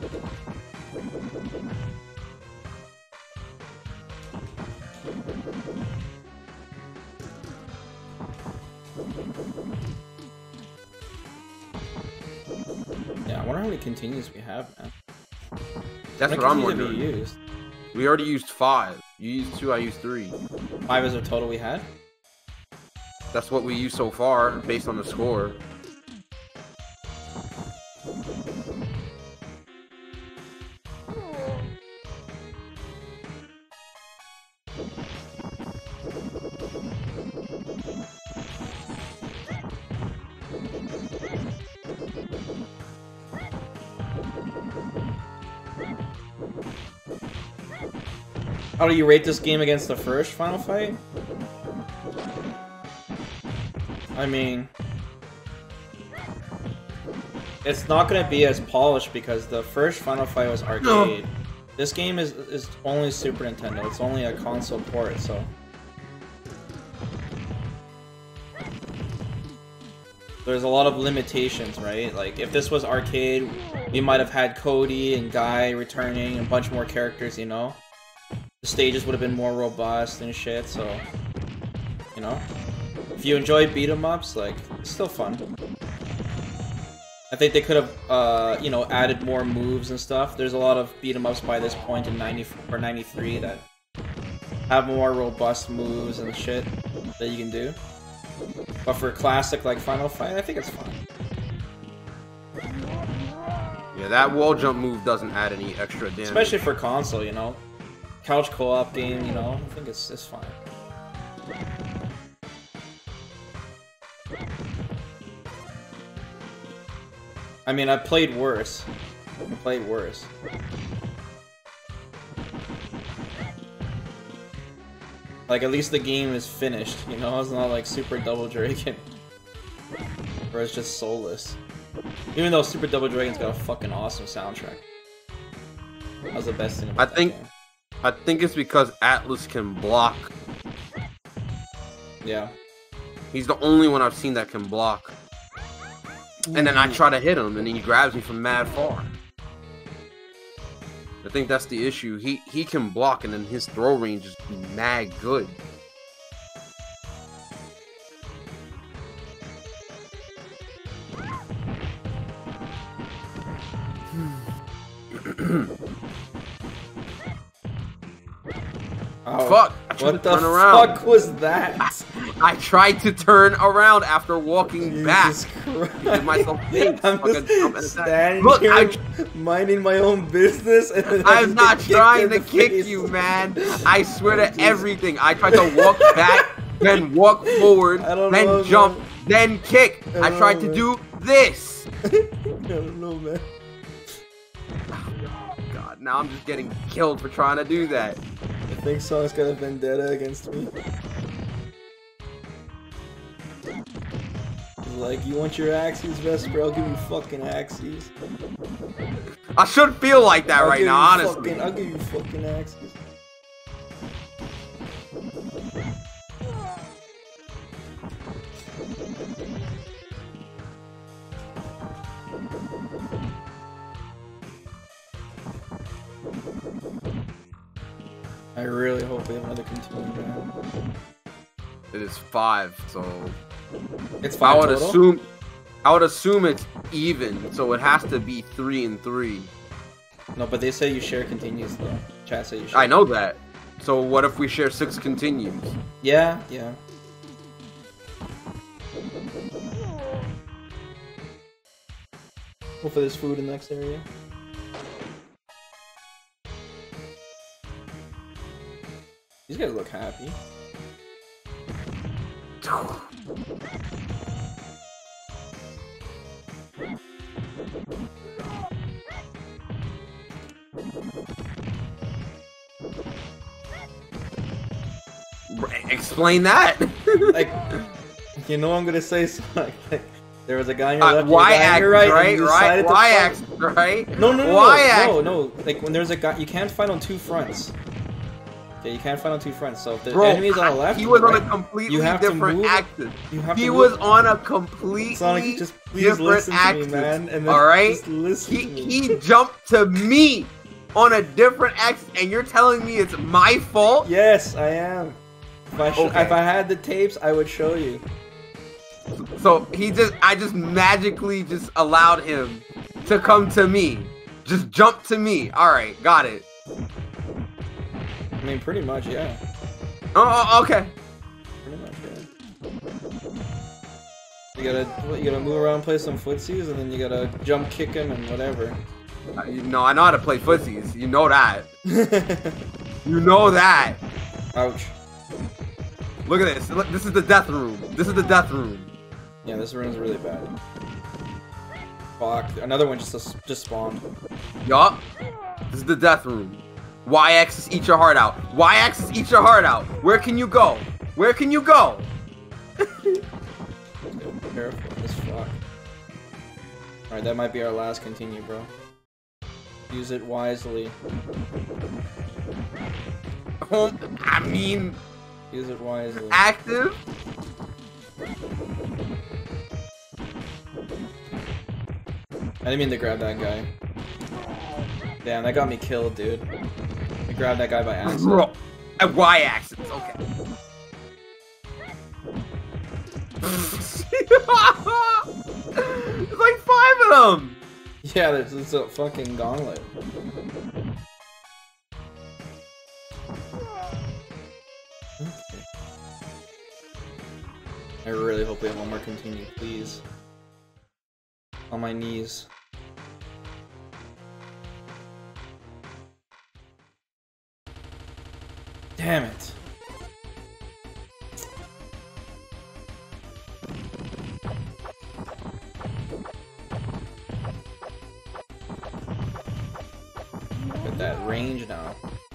Yeah, I wonder how many continues we have, man. That's what I'm wondering. We already used five. You used two, I used three. Five is the total we had? That's what we used so far, based on the score. How do you rate this game against the first Final Fight? I mean... It's not gonna be as polished because the first Final Fight was arcade. No. This game is, is only Super Nintendo, it's only a console port, so... There's a lot of limitations, right? Like, if this was arcade, we might have had Cody and Guy returning and a bunch more characters, you know? The stages would have been more robust and shit, so, you know, if you enjoy beat-em-ups, like, it's still fun. I think they could have, uh, you know, added more moves and stuff. There's a lot of beat-em-ups by this point in ninety-four or ninety-three that have more robust moves and shit that you can do. But for a classic, like, Final Fight, I think it's fun. Yeah, that wall jump move doesn't add any extra damage. Especially for console, you know. Couch co-op game, you know, I think it's, it's fine. I mean, I played worse. I played worse. Like, at least the game is finished, you know? It's not like Super Double Dragon. Or it's just soulless. Even though Super Double Dragon's got a fucking awesome soundtrack. That was the best thing about I that think game. I think it's because Atlas can block. Yeah. He's the only one I've seen that can block. And then I try to hit him, and he grabs me from mad far. I think that's the issue. He he can block, and then his throw range is mad good. Oh, fuck! I tried what to the turn around. fuck was that? I, I tried to turn around after walking Jesus back. Give myself things. I'm just standing Look, here, I, minding my own business. And I'm not trying to kick face. you, man. I swear oh, to geez. everything. I tried to walk back, then walk forward, then know, jump, man. then kick. I, I tried know, to man. do this. I don't know, man. Oh, God, now I'm just getting killed for trying to do that. I think Sonic's got a vendetta against me. Like, you want your axes, Vesper? I'll give you fucking axes. I should feel like that I'll right now, honestly. Fucking, I'll give you fucking axes. I really hope they have another continuing round. It is five, so it's five. I would total? assume I would assume it's even, so it has to be three and three. No, but they say you share continues though. Chat say you share. I know that. So what if we share six continues? Yeah, yeah. Hopefully there's food in the next area. These guys look happy. Explain that. Like, you know, I'm gonna say something. Like, there was a guy on your left, uh, y guy on your right, right, right, y axis, right? No, no, no, no, no, no. Like when there's a guy, you can't fight on two fronts. Yeah, you can't fight on two fronts, so if the Bro, enemy's on the left, he was right, on a completely different axis. He was on a completely Sonic, just please different axis, man. And all right? Just listen he, to me. He jumped to me on a different axis, and you're telling me it's my fault? Yes, I am. If I, okay. if I had the tapes, I would show you. So he just—I just magically just allowed him to come to me, just jump to me. All right, got it. I mean, pretty much, yeah. Oh, okay. Pretty much, yeah. You gotta, what, you gotta move around, play some footsies, and then you gotta jump kick him and whatever. Uh, you know, I know how to play footsies. You know that. You know that. Ouch. Look at this. Look, this is the death room. This is the death room. Yeah, this room's really bad. Fuck. Another one just just spawned. Yup. This is the death room. Y-axis, eat your heart out. Y-axis, eat your heart out. Where can you go? Where can you go? Careful as fuck. Alright, that might be our last continue, bro. Use it wisely. Oh, I mean... Use it wisely. Active? I didn't mean to grab that guy. Damn, that got me killed, dude. Grab that guy by accident. At Y axis, okay. There's like five of them! Yeah, there's, it's a fucking gauntlet. I really hope we have one more continue, please. On my knees. Damn it. Look at that range now.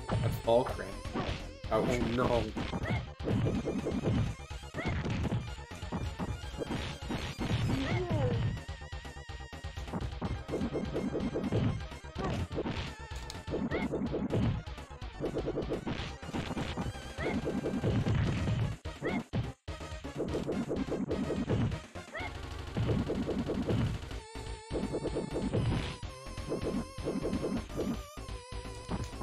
That bulk range. Ouch. Oh no.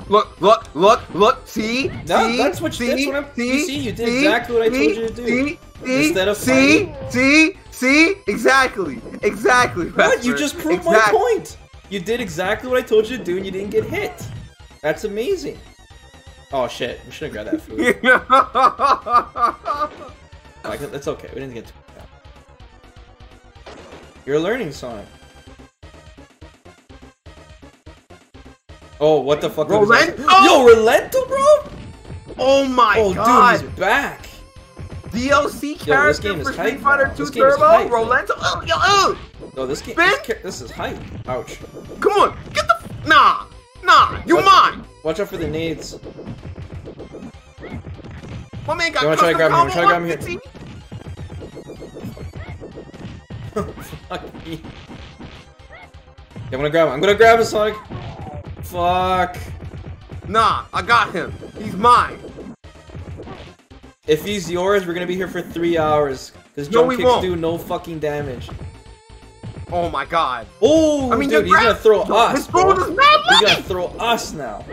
Look, look, look, look, see? No, see, that's what, see, that's what I'm, see, you see, you did see, exactly what I see, told you to do. See, see, Instead of see, see, see, exactly, exactly. What? You just proved exactly. my point. You did exactly what I told you to do and you didn't get hit. That's amazing. Oh shit, we should've grabbed that food. No, that's okay, we didn't get to that. You're learning, Sonic. Oh, what the fuck? Rolento? Yo, Rolento, bro? Oh my oh, god. Oh, dude, he's back. D L C character yo, for Street Fighter two Turbo? Rolento? Oh, yo, oh! Yo, this game, this, this is hype. Ouch. Come on, get the. F nah, nah, you mine. Watch out for the nades. My man got custom combo one fifteen. Fuck me. Yeah, I'm gonna grab him. I'm gonna grab him, Sonic. Fuck. Nah, I got him. He's mine. If he's yours, we're gonna be here for three hours. Cause jump no, kicks won't. do no fucking damage. Oh my god. Oh, I mean, dude, he's gonna throw yo, us. His bro. Is mad he's gonna throw us now.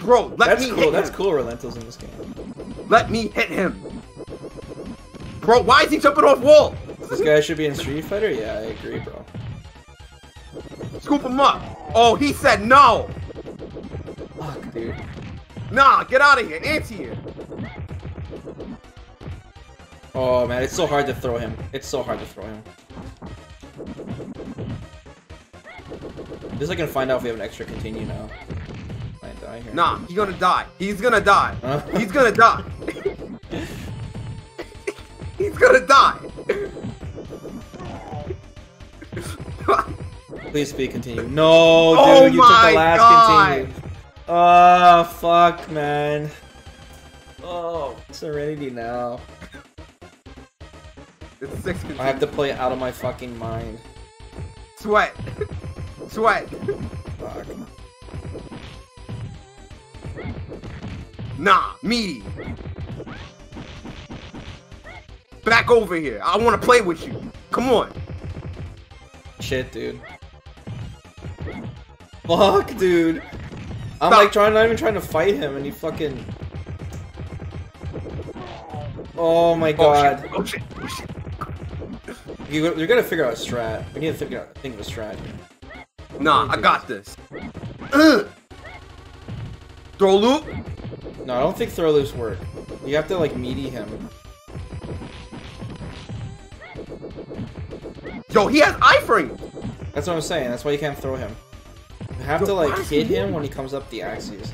Bro, let That's me cool. hit That's him. cool. Rolento's in this game. Let me hit him. Bro, why is he jumping off wall? This guy should be in Street Fighter? Yeah, I agree, bro. Scoop him up. Oh, he said no. Fuck, dude. Nah, get out of here. Anti-air. Oh, man, it's so hard to throw him. It's so hard to throw him. Just I can find out if we have an extra continue now. I die here. Nah, he's gonna die. He's gonna die. Huh? He's gonna die. He's gonna die. Please be continued. No, dude, oh you took the last God. continue. Oh, fuck, man. Oh, Serenity now. It's six continue. I have to play out of my fucking mind. Sweat. Sweat. Fuck. Nah, meaty. Back over here. I want to play with you. Come on. Shit, dude. Fuck, dude. I'm Stop. like trying, not even trying to fight him, and he fucking. Oh my god! Oh shit! Oh shit! Oh shit! You, you're gonna figure out a strat. We need to figure out, think of a strat. Here. Nah, I got this. Ugh. Throw loop? No, I don't think throw loops work. You have to like meaty him. Yo, he has iframe. That's what I'm saying. That's why you can't throw him. You have Yo, to like hit him when he comes up the axes.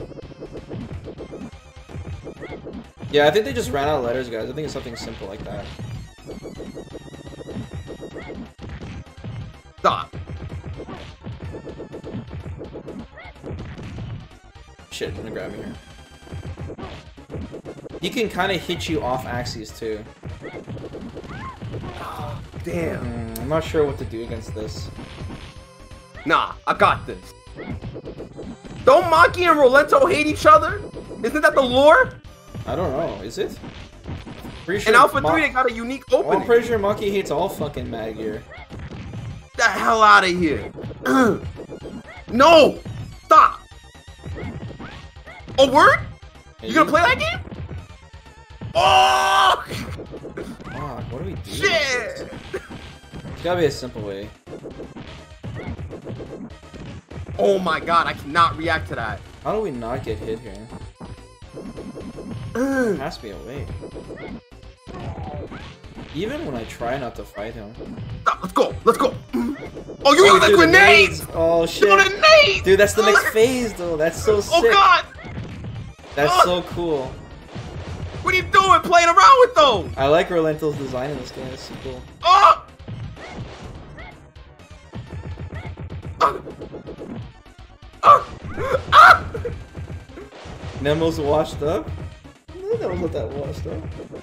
Yeah, I think they just ran out of letters, guys. I think it's something simple like that. Stop. Shit, I'm gonna grab him here. He can kind of hit you off axes too. Oh, damn. Mm, I'm not sure what to do against this. Nah, I got this. Don't Maki and Rolento hate each other? Isn't that the lore? I don't know, is it? Pretty sure in Alpha Ma three, they got a unique opening. Oh, I'm pretty sure Maki hates all fucking Mad Gear. Get the hell out of here. No! Stop! Oh, word? Maybe? You gonna play that game? Oh! Fuck, what do we do? Shit! There's gotta be a simple way. Oh my god, I cannot react to that. How do we not get hit here? Pass me away. Even when I try not to fight him. Stop, let's go, let's go. Oh, you got oh, the grenades! Oh shit. Grenades! Dude, that's the next phase though. That's so sick. Oh god! That's oh. so cool. What are you doing playing around with those? I like Rolento's design in this game. It's so cool. Oh! Oh! Oh! Oh! Nemo's washed up? That was what that was, though.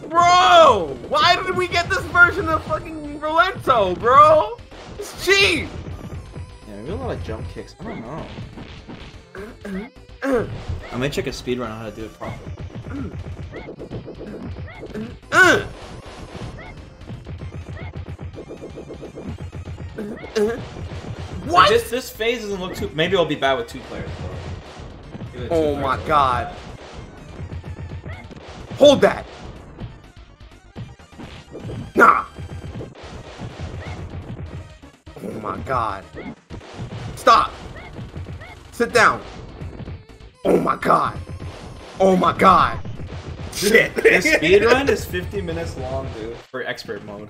Bro! Why did we get this version of fucking Rolento, bro? It's cheap! Yeah, maybe a lot of jump kicks. I don't know. I might check a speedrun on how to do it properly. What? This, this phase doesn't look too... Maybe I'll be bad with two players, though. Two oh players my god. Bad. Hold that! Nah! Oh my god. Stop! Sit down. Oh my god. Oh my god. Shit. This speedrun is fifty minutes long, dude, for expert mode.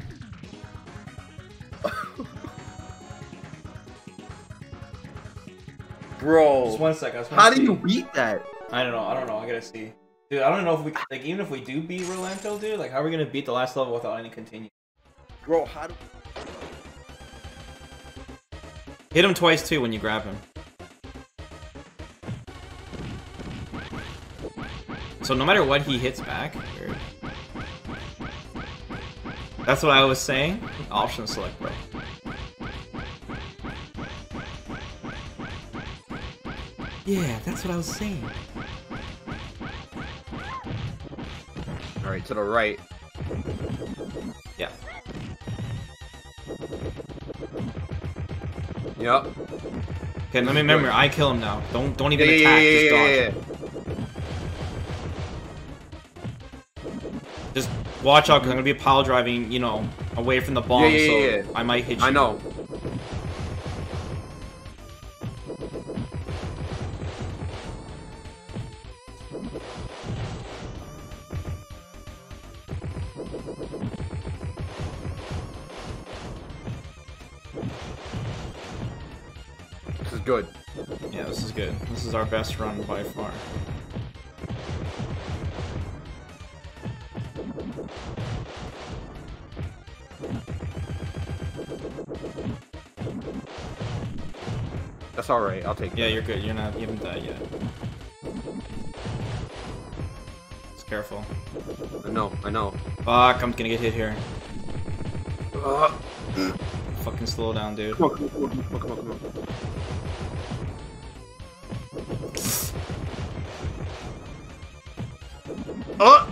Bro. Just one sec. I was How see. do you beat that? I don't know. I don't know. I gotta see. Dude, I don't know if we, like, even if we do beat Rolento, dude, like, how are we gonna beat the last level without any continue? Bro, how do. Hit him twice, too, when you grab him. So no matter what he hits back, or... that's what I was saying. Option select, bro. Yeah, that's what I was saying. All right, to the right. Yeah. Yep. Okay, let me remember. I kill him now. Don't don't even yeah, attack. Yeah, yeah, yeah, just dodge. Yeah, yeah, yeah. Just watch out, because I'm going to be pile driving, you know, away from the bomb, yeah, yeah, yeah, so yeah. I might hit you. I know. This is good. Yeah, this is good. This is our best run by far. That's alright, I'll take it. Yeah, you're good. You're not, you haven't died yet. Just careful. I know, I know. Fuck, I'm gonna get hit here. Uh, Fucking slow down, dude. Come on, come on, come on, come on, come on. Oh!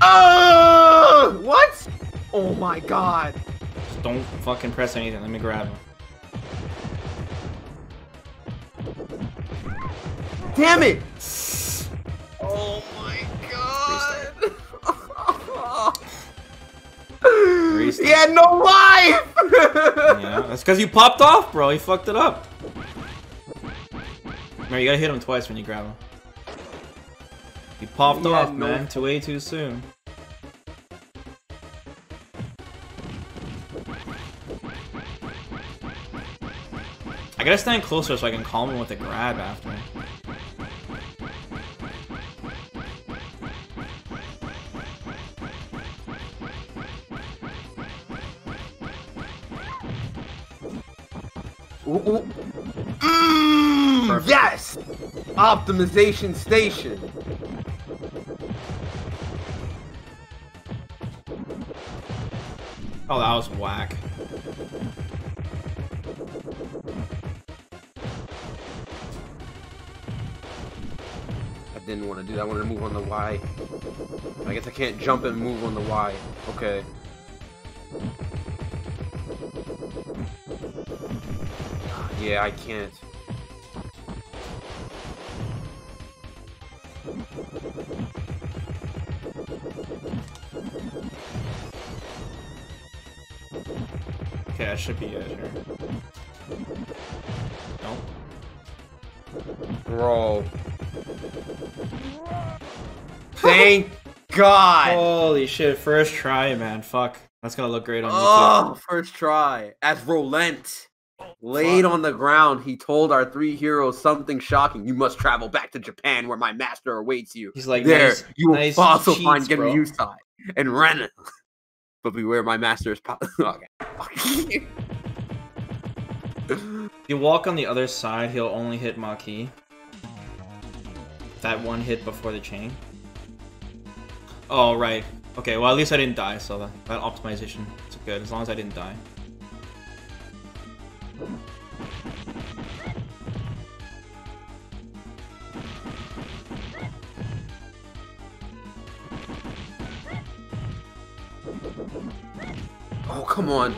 Oh! What? Oh my god. Just don't fucking press anything. Let me grab him. Damn it! Oh my god! He had no life! Yeah, that's because you popped off, bro. He fucked it up. No, you gotta hit him twice when you grab him. He popped yeah, off, no. man. Too way too soon. I gotta stand closer so I can calm him with a grab after. Mmm, yes! Optimization station. Oh, that was whack. I didn't want to do that. I wanted to move on the Y. I guess I can't jump and move on the Y. Okay. Yeah, I can't. Okay, I should be it here. Nope. Bro. Thank God! Holy shit, first try, man. Fuck. That's gonna look great on YouTube. Oh, first try. As Rolent laid on the ground, he told our three heroes something shocking. You must travel back to Japan where my master awaits you. He's like, there, nice, you will nice also cheats, find Genryusai and Rena. But beware, my master is pop. Okay. If you walk on the other side, he'll only hit Maki. That one hit before the chain. Oh, right. Okay, well, at least I didn't die, so that, that optimization is good, as long as I didn't die. Oh, come on.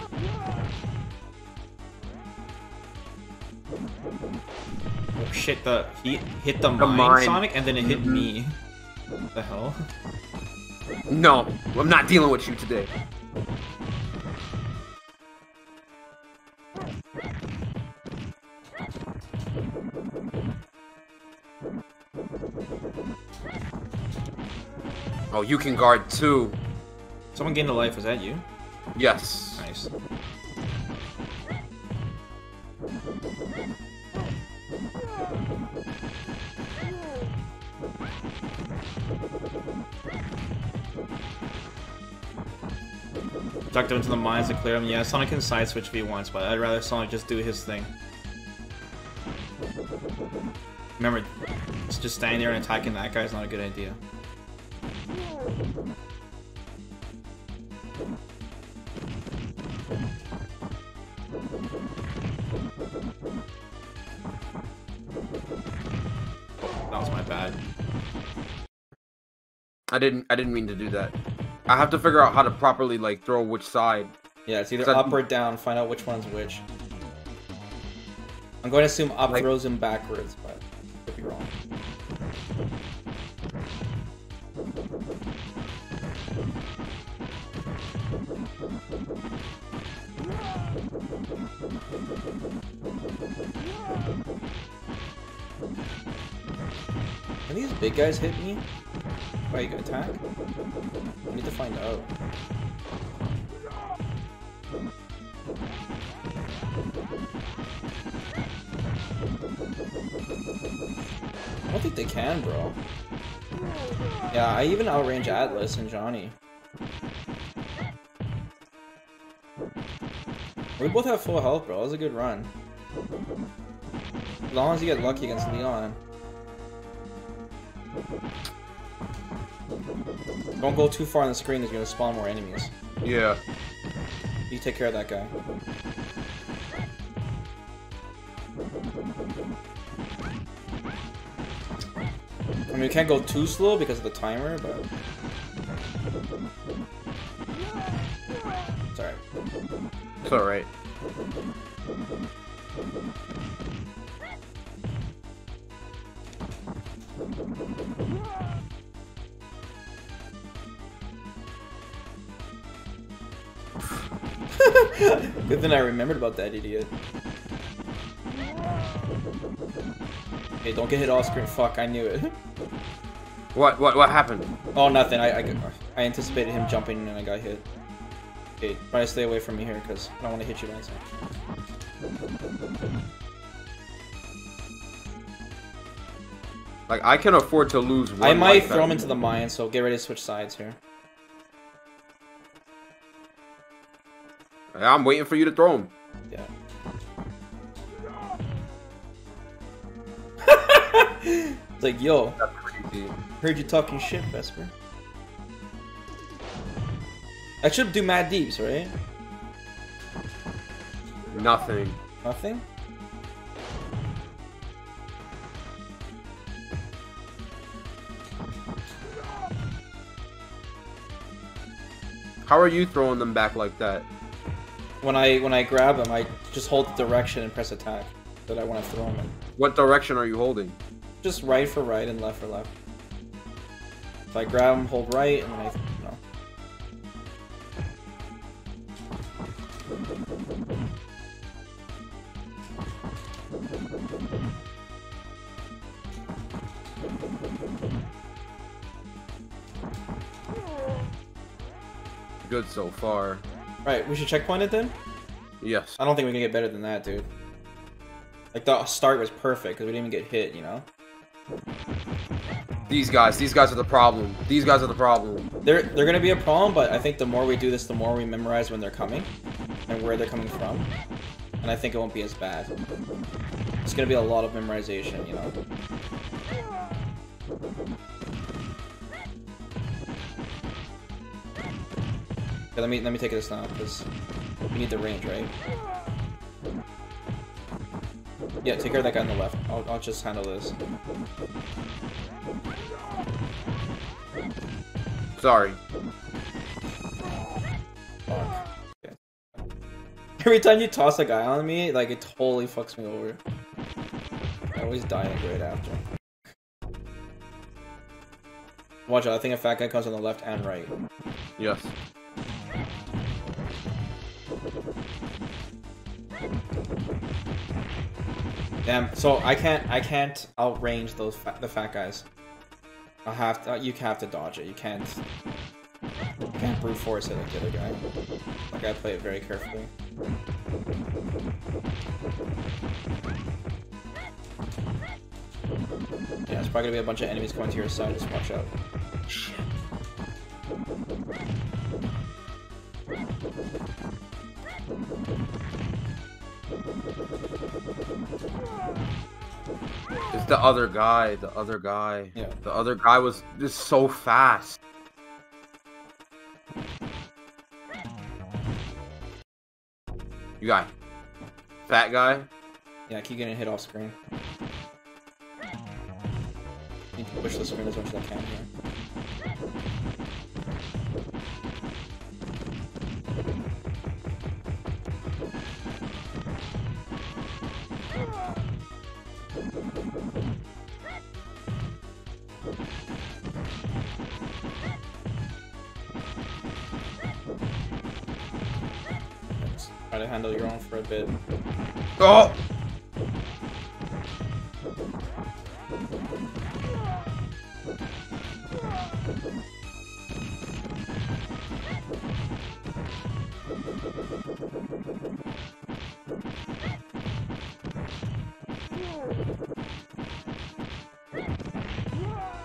Oh shit, the he hit the, the mine, mine Sonic, and then it hit mm-hmm. me. What the hell? No, I'm not dealing with you today. Oh, you can guard too. Someone gained a life. Was that you? Yes. Nice. Ducked him into the mines to clear him. Yeah, Sonic can side switch if he wants, but I'd rather Sonic just do his thing. Remember, just standing there and attacking that guy is not a good idea. That was my bad. I didn't. I didn't mean to do that. I have to figure out how to properly, like, throw which side. Yeah, it's either up I... or down. Find out which one's which. I'm going to assume up like... throws him backwards, but could be wrong. Can these big guys hit me? Why you gonna attack? I need to find out. I don't think they can, bro. Yeah, I even outrange Atlas and Johnny. We both have full health, bro. That was a good run. As long as you get lucky against Leon. Don't go too far on the screen, there's gonna spawn more enemies. Yeah. You take care of that guy. I mean, you can't go too slow because of the timer, but... It's alright. It's alright. Good thing I remembered about that idiot. Hey, don't get hit off screen. Fuck, I knew it. What? What? What happened? Oh, nothing. I I, I anticipated him jumping and I got hit. Okay, try to stay away from me here because I don't want to hit you guys. Like, I can afford to lose one. I might throw him into the mine, so get ready to switch sides here. I'm waiting for you to throw him. Yeah. It's like, yo, heard you talking shit, Vesper. I should do Mad Deeps, right? Nothing. Nothing? How are you throwing them back like that? When I when I grab them, I just hold the direction and press attack that I want to throw them in. What direction are you holding? Just right for right and left for left. If I grab them, hold right, and then I no. Good so far. Right, we should checkpoint it then? Yes. I don't think we can get better than that, dude. Like, the start was perfect, because we didn't even get hit, you know? These guys, these guys are the problem. These guys are the problem. They're, they're going to be a problem, but I think the more we do this, the more we memorize when they're coming, and where they're coming from. And I think it won't be as bad. It's going to be a lot of memorization, you know? Okay, let me let me take this now, because we need the range, right? Yeah, take care of that guy on the left. I'll I'll just handle this. Sorry. Fuck. Okay. Every time you toss a guy on me, like, it totally fucks me over. I always die like right after. Watch out! I think a fat guy comes on the left and right. Yes. Damn, so I can't I can't outrange those fa the fat guys. I have to, you have to dodge it. You can't, you can't brute force it like the other guy. Like I play it very carefully. Yeah, there's probably gonna be a bunch of enemies coming to your side. Just watch out. Shit. It's the other guy, the other guy. Yeah. The other guy was just so fast. You guy. Fat guy? Yeah, I keep getting hit off screen. I need to push the screen as much as I can here. Try to handle your own for a bit. Oh!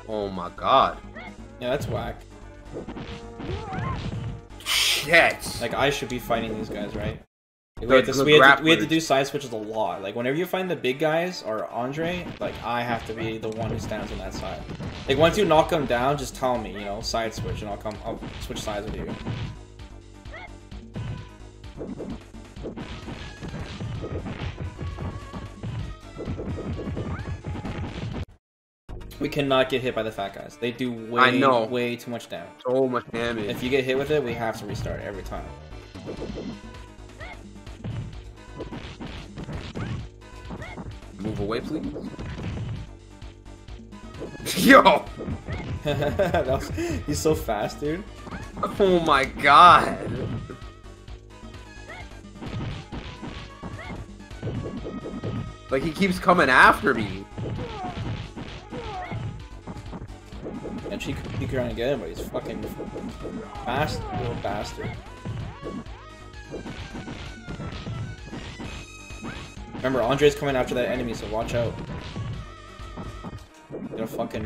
Oh my god. Yeah, that's whack. Shit! Like, I should be fighting these guys, right? We had, to, we, had to, we had to do side switches a lot. Like, whenever you find the big guys, or Andre, like, I have to be the one who stands on that side. Like, once you knock them down, just tell me, you know, side switch, and I'll come, I'll switch sides with you. We cannot get hit by the fat guys. They do way, I know. way too much damage. So much damage. If you get hit with it, we have to restart every time. Move away, please. Yo! That was, he's so fast, dude. Oh my god. Like, he keeps coming after me. And she could be trying to get him, but he's fucking fast little bastard. Remember, Andre's coming after that enemy, so watch out. You're a fucking...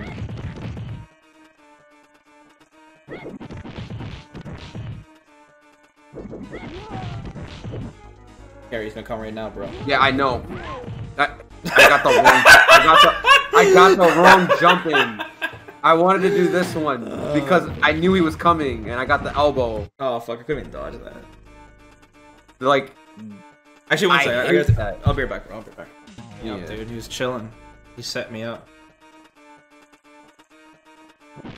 Here, he's gonna come right now, bro. Yeah, I know. I, I got the wrong... I, got the, I got the wrong jump in. I wanted to do this one, because I knew he was coming, and I got the elbow. Oh, fuck, I couldn't even dodge that. Like... Actually, one second. I I guess, I'll be right back, bro. I'll be right back. Yeah, yeah, dude, he was chilling. He set me up. Uh,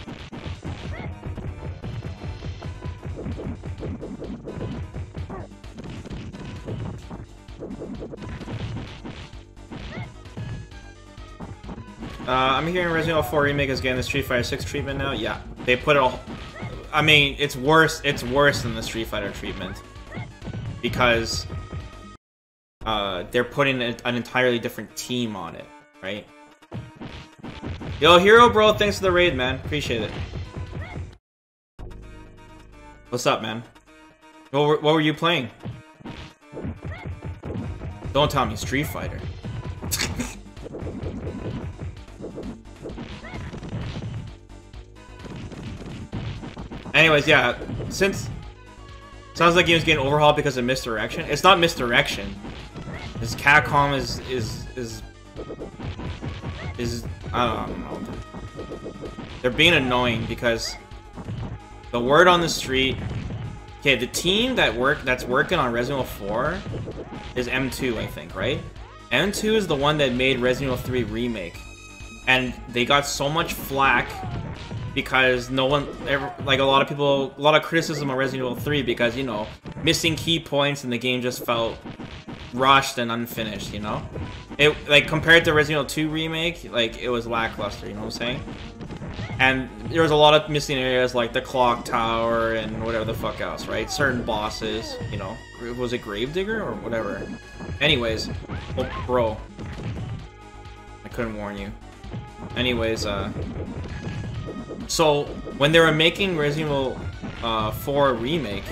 I'm hearing Resident Evil four Remake is getting the Street Fighter six treatment now. Yeah, they put it all. I mean, it's worse. It's worse than the Street Fighter treatment because. Uh, they're putting a, an entirely different team on it, right? Yo, Hero Bro, thanks for the raid, man. Appreciate it. What's up, man? What were, what were you playing? Don't tell me Street Fighter. Anyways, yeah, since... Sounds like he was getting overhauled because of misdirection. It's not misdirection. This Capcom is is is is I don't know. They're being annoying because the word on the street. Okay, the team that work that's working on Resident Evil four is M two, I think, right? M two is the one that made Resident Evil three Remake, and they got so much flack. Because no one, ever, like a lot of people, a lot of criticism on Resident Evil three because, you know, missing key points and the game just felt rushed and unfinished, you know? It, like, compared to Resident Evil two Remake, like, it was lackluster, you know what I'm saying? And there was a lot of missing areas like the clock tower and whatever the fuck else, right? Certain bosses, you know? Was it Gravedigger or whatever? Anyways, oh, bro. I couldn't warn you. Anyways, uh... So when they were making Resident Evil uh, four remake,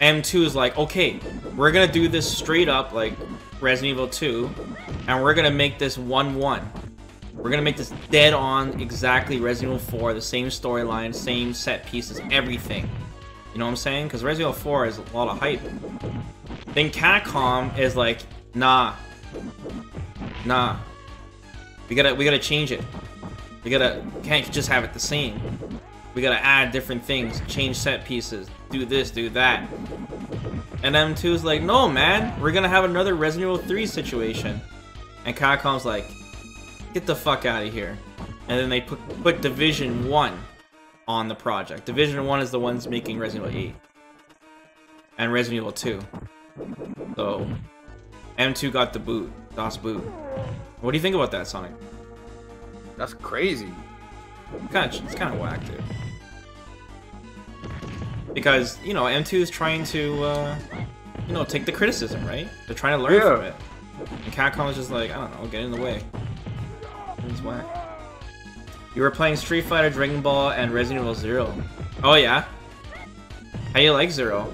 M two is like, okay, we're gonna do this straight up like Resident Evil two, and we're gonna make this one one. We're gonna make this dead on exactly Resident Evil four, the same storyline, same set pieces, everything. You know what I'm saying? Because Resident Evil four is a lot of hype. Then Capcom is like, nah, nah, we gotta we gotta change it. We gotta can't just have it the same. We gotta add different things, change set pieces, do this, do that. And M two is like, no man, we're gonna have another Resident Evil three situation. And Capcom's like, get the fuck out of here. And then they put put Division one on the project. Division one is the ones making Resident Evil eight and Resident Evil two. So M two got the boot, das Boot. What do you think about that, Sonic? That's crazy. Kind of, it's kind of whack, dude. Because, you know, M two is trying to, uh, you know, take the criticism, right? They're trying to learn yeah. from it. And Capcom is just like, I don't know, get in the way. It's whack. You were playing Street Fighter, Dragon Ball, and Resident Evil Zero. Oh, yeah? How you like Zero?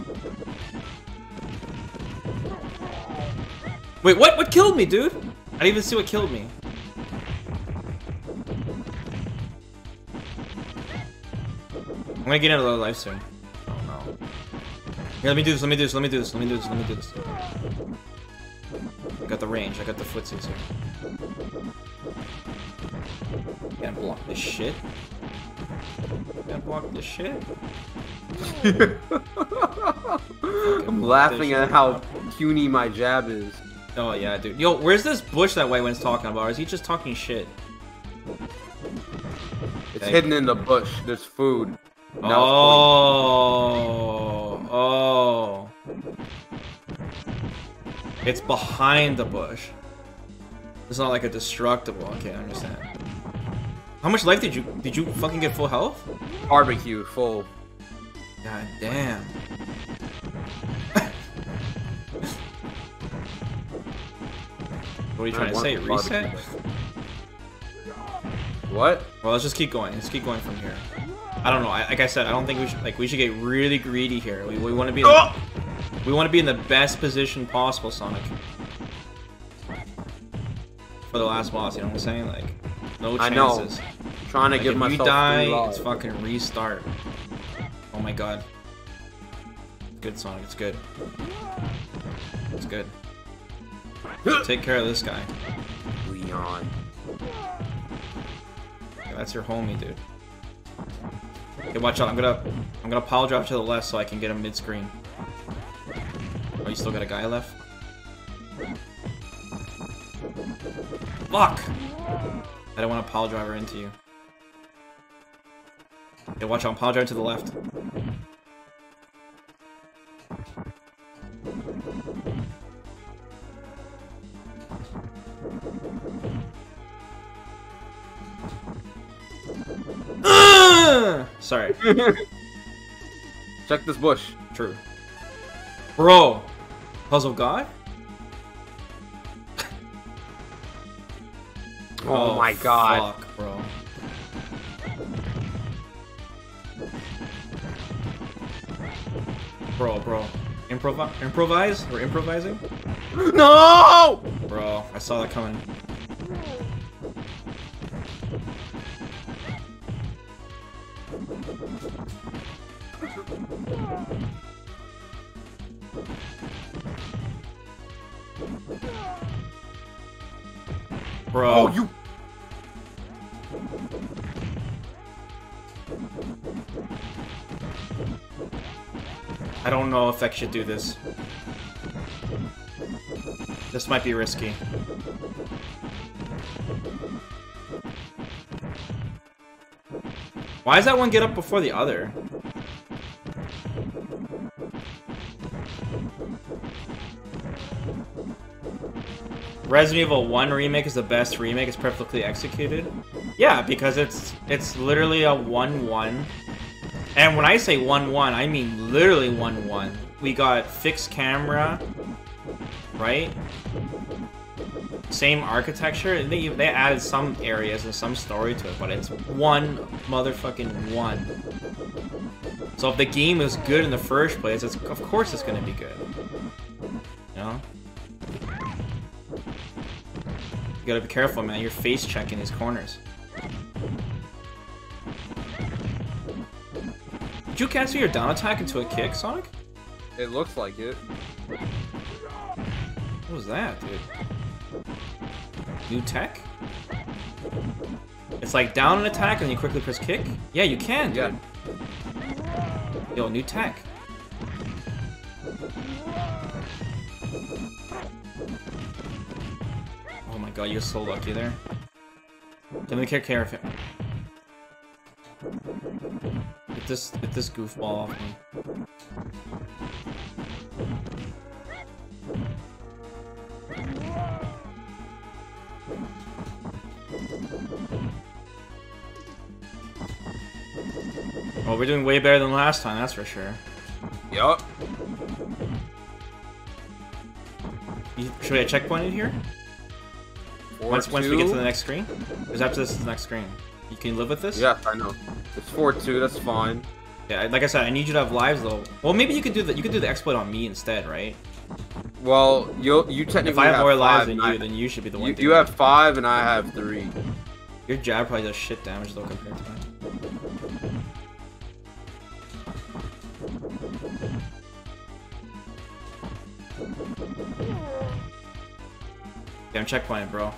Wait, what? What killed me, dude? I didn't even see what killed me. I'm gonna get another life soon. Oh no. Here, let me do this, let me do this, let me do this, let me do this, let me do this. I got the range, I got the footsies here. Can't block this shit. Can't block this shit. I'm laughing at how puny my jab is. Oh yeah, dude. Yo, where's this bush that White Wind's talking about? Or is he just talking shit? It's Dang. hidden in the bush. There's food. Now oh, oh! It's behind the bush. It's not like a destructible. Okay, I understand. How much life did you did you fucking get? Full health? Barbecue full. God damn. What are you trying to say? Reset? What? Well, let's just keep going. Let's keep going from here. I don't know. I, like I said, I don't think we should. Like, we should get really greedy here. We, we want to be. In the, oh! We want to be in the best position possible, Sonic. For the last boss, you know what I'm saying? Like, no chances. I know. I'm trying to like, give if myself. If you die, it's fucking restart. Oh my god. It's good, Sonic. It's good. It's good. Take care of this guy. Leon. Yeah, that's your homie, dude. Okay, watch out, I'm gonna I'm gonna pile drop to the left so I can get him mid-screen. Oh, you still got a guy left? Fuck! I don't want to pile driver into you. Okay, watch out, I'm pile driving to the left. Sorry. Check this bush. True. Bro! Puzzle God? oh, oh my god. Fuck, bro. Bro, bro. Improv improvise? We're improvising? No! Bro, I saw that coming. Bro. Oh, you. I don't know if I should do this. This might be risky. Why does that one get up before the other? Resident Evil one remake is the best remake. It's perfectly executed. Yeah, because it's it's literally a one one. And when I say one one, I mean literally one one. We got fixed camera, right? same architecture. They, they added some areas and some story to it, but it's one motherfucking one. So if the game is good in the first place, it's, of course it's gonna be good. You know? You gotta be careful, man. You're face checking these corners. Did you cancel your down attack into a kick, Sonic? It looks like it. What was that, dude? New tech? It's like down an attack and you quickly press kick? Yeah, you can, dude. Yeah. Yo, new tech. Oh my god, you're so lucky there. Let me take care of him. Get this, get this goofball off me. Well, we're doing way better than last time, that's for sure. Yup. Should we have a checkpoint in here? Four, once, once we get to the next screen? Because after this is the next screen. You can live with this? Yeah, I know. It's four two, that's fine. Yeah, like I said, I need you to have lives though. Well, maybe you could do the you could do the exploit on me instead, right? Well, you you technically if I have, have more lives than you, then you should be the one. You, you have five, and I have three. Your jab probably does shit damage though compared to mine. Damn checkpoint, bro.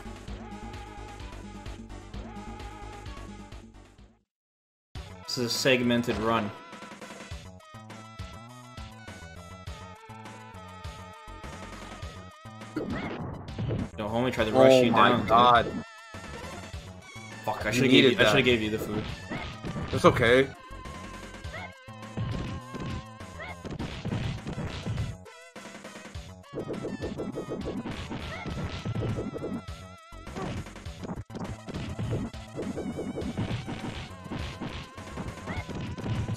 This is a segmented run. No, homie tried to rush oh you down. Oh my god. Dude. Fuck, I should've gave you, I should've gave you the food. It's okay.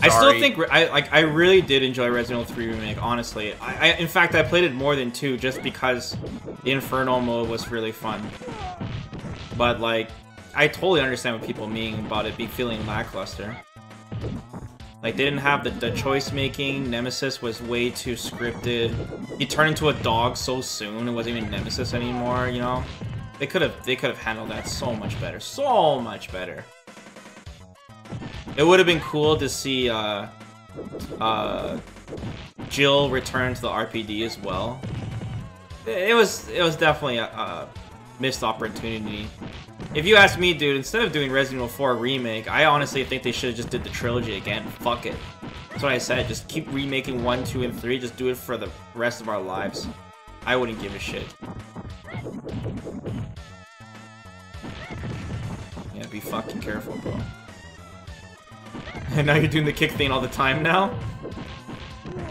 I still think I like. I really did enjoy Resident Evil three Remake. Honestly, I, I in fact I played it more than two just because the Inferno mode was really fun. But like, I totally understand what people mean about it be feeling lackluster. Like they didn't have the, the choice making. Nemesis was way too scripted. He turned into a dog so soon. It wasn't even Nemesis anymore. You know, they could have they could have handled that so much better. So much better. It would have been cool to see uh, uh, Jill return to the R P D as well. It was it was definitely a, a missed opportunity. If you ask me, dude, instead of doing Resident Evil four Remake, I honestly think they should have just did the trilogy again. Fuck it. That's what I said. Just keep remaking one, two, and three. Just do it for the rest of our lives. I wouldn't give a shit. Yeah, be fucking careful, bro. And now you're doing the kick thing all the time now?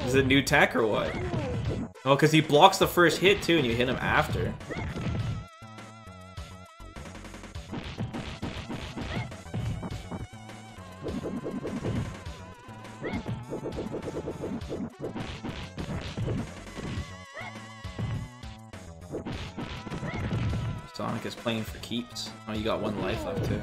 Is it new tech or what? Oh, because he blocks the first hit too and you hit him after. Sonic is playing for keeps. Oh, you got one life left too.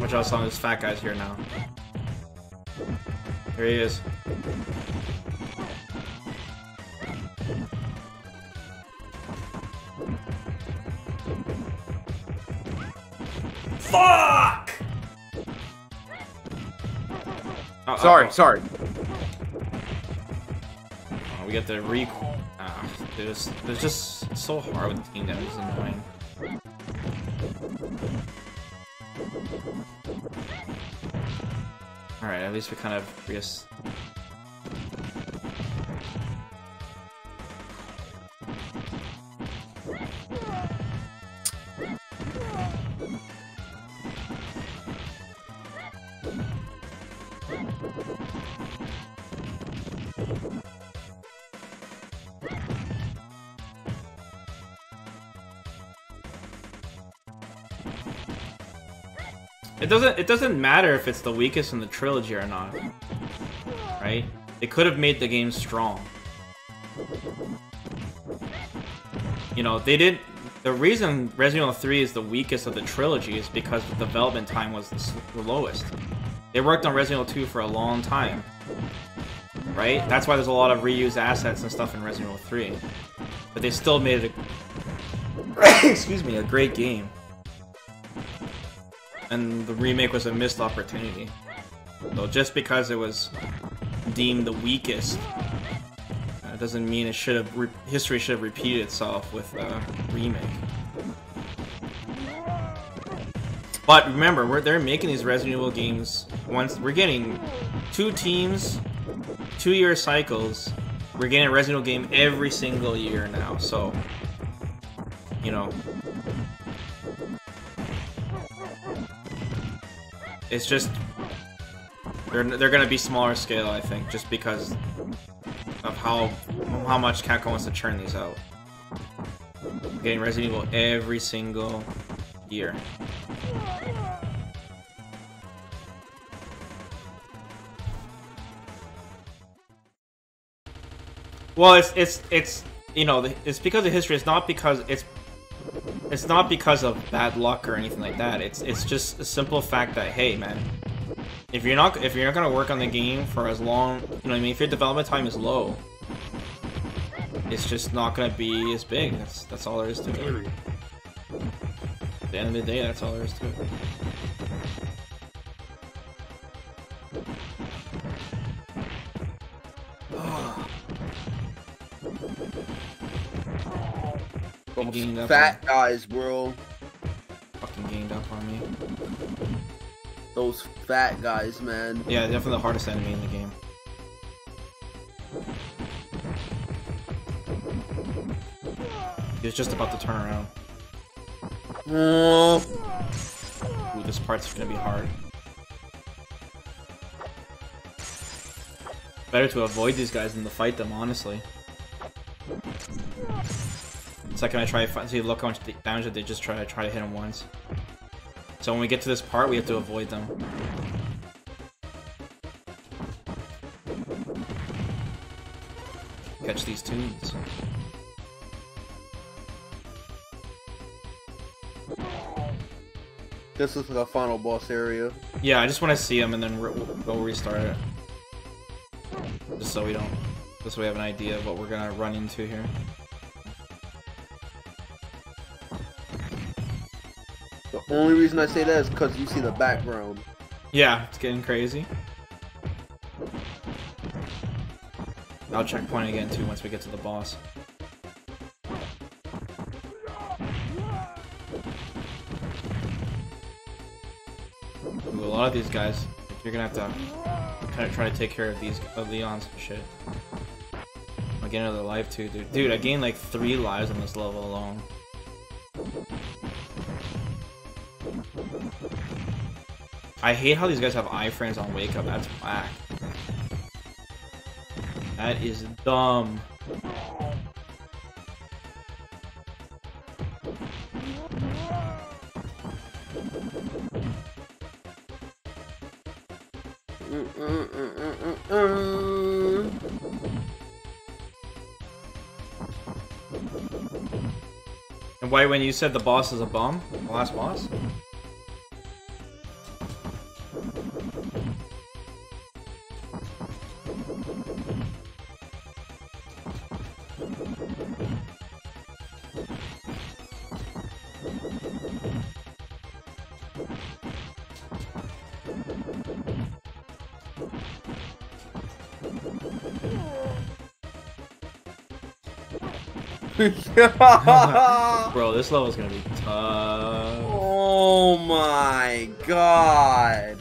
Watch out, Sonic, this fat guy's here now. Here he is. Fuck! Oh, sorry, oh. sorry. Oh, we got the re. Ah, there's, there's just so hard with the team damage. It's annoying. Alright, at least we kind of... We just... It doesn't it doesn't matter if it's the weakest in the trilogy or not. Right? It could have made the game strong. You know, they didn't the reason Resident Evil three is the weakest of the trilogy is because the development time was the lowest. They worked on Resident Evil two for a long time. Right? That's why there's a lot of reused assets and stuff in Resident Evil three. But they still made it a excuse me, a great game. And the remake was a missed opportunity. So just because it was deemed the weakest, that doesn't mean it should have re history should have repeated itself with a remake. But remember, we're they're making these Resident Evil games. Once we're getting two teams, two-year cycles. We're getting a Resident Evil game every single year now. So you know. It's just they're they're gonna be smaller scale, I think, just because of how how much Capcom wants to churn these out. We're getting Resident Evil every single year. Well, it's it's it's you know it's because of history. It's not because it's. It's not because of bad luck or anything like that. It's it's just a simple fact that hey man, if you're not if you're not gonna work on the game for as long, you know what I mean. If your development time is low, it's just not gonna be as big. That's that's all there is to it. At the end of the day, that's all there is to it. Up fat on. Guys, world. Fucking ganged up on me. Those fat guys, man. Yeah, definitely the hardest enemy in the game. He was just about to turn around. Uh. Ooh, this part's gonna be hard. Better to avoid these guys than to fight them, honestly. Second, I try to find, see, look how much damage they just try to try to hit him once. So when we get to this part, we have to avoid them. Catch these tunes. This is the final boss area. Yeah, I just want to see him and then re we'll restart it, just so we don't. Just so we have an idea of what we're gonna run into here. The only reason I say that is because you see the background. Yeah, it's getting crazy. I'll checkpoint again too once we get to the boss. Ooh, a lot of these guys, you're gonna have to kind of try to take care of these of Leon's shit. I'll get another life too, dude. Dude, I gained like three lives on this level alone. I hate how these guys have iframes on wake up. That's whack. That is dumb. Mm, mm, mm, mm, mm, mm. And why, when you said the boss is a bum, the last boss? Bro, this level is gonna be tough. Oh my god.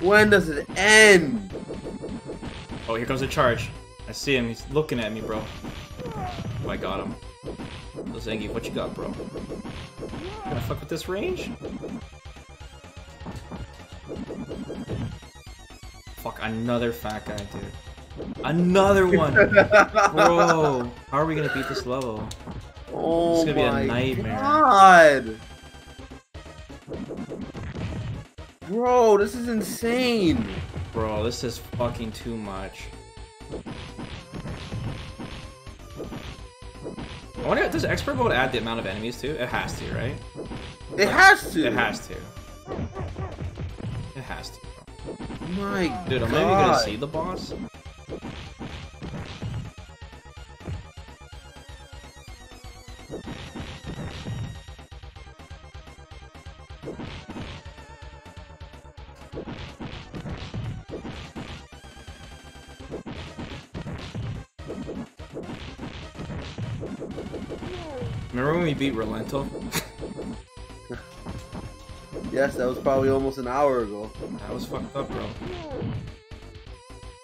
When does it end? Oh, here comes the charge. I see him. He's looking at me, bro. Oh, I got him. Yo, Zangief, what you got, bro? Gonna fuck with this range? Fuck, another fat guy, dude. Another one! Bro, how are we gonna beat this level? Oh, it's gonna my be a nightmare. God! Bro, this is insane! Bro, this is fucking too much. I wonder, does expert mode add the amount of enemies too? It has to, right? It like, has to! It has to. It has to. My Dude, am I even gonna see the boss? Remember when we beat Rolento? Yes, that was probably almost an hour ago. That was fucked up, bro.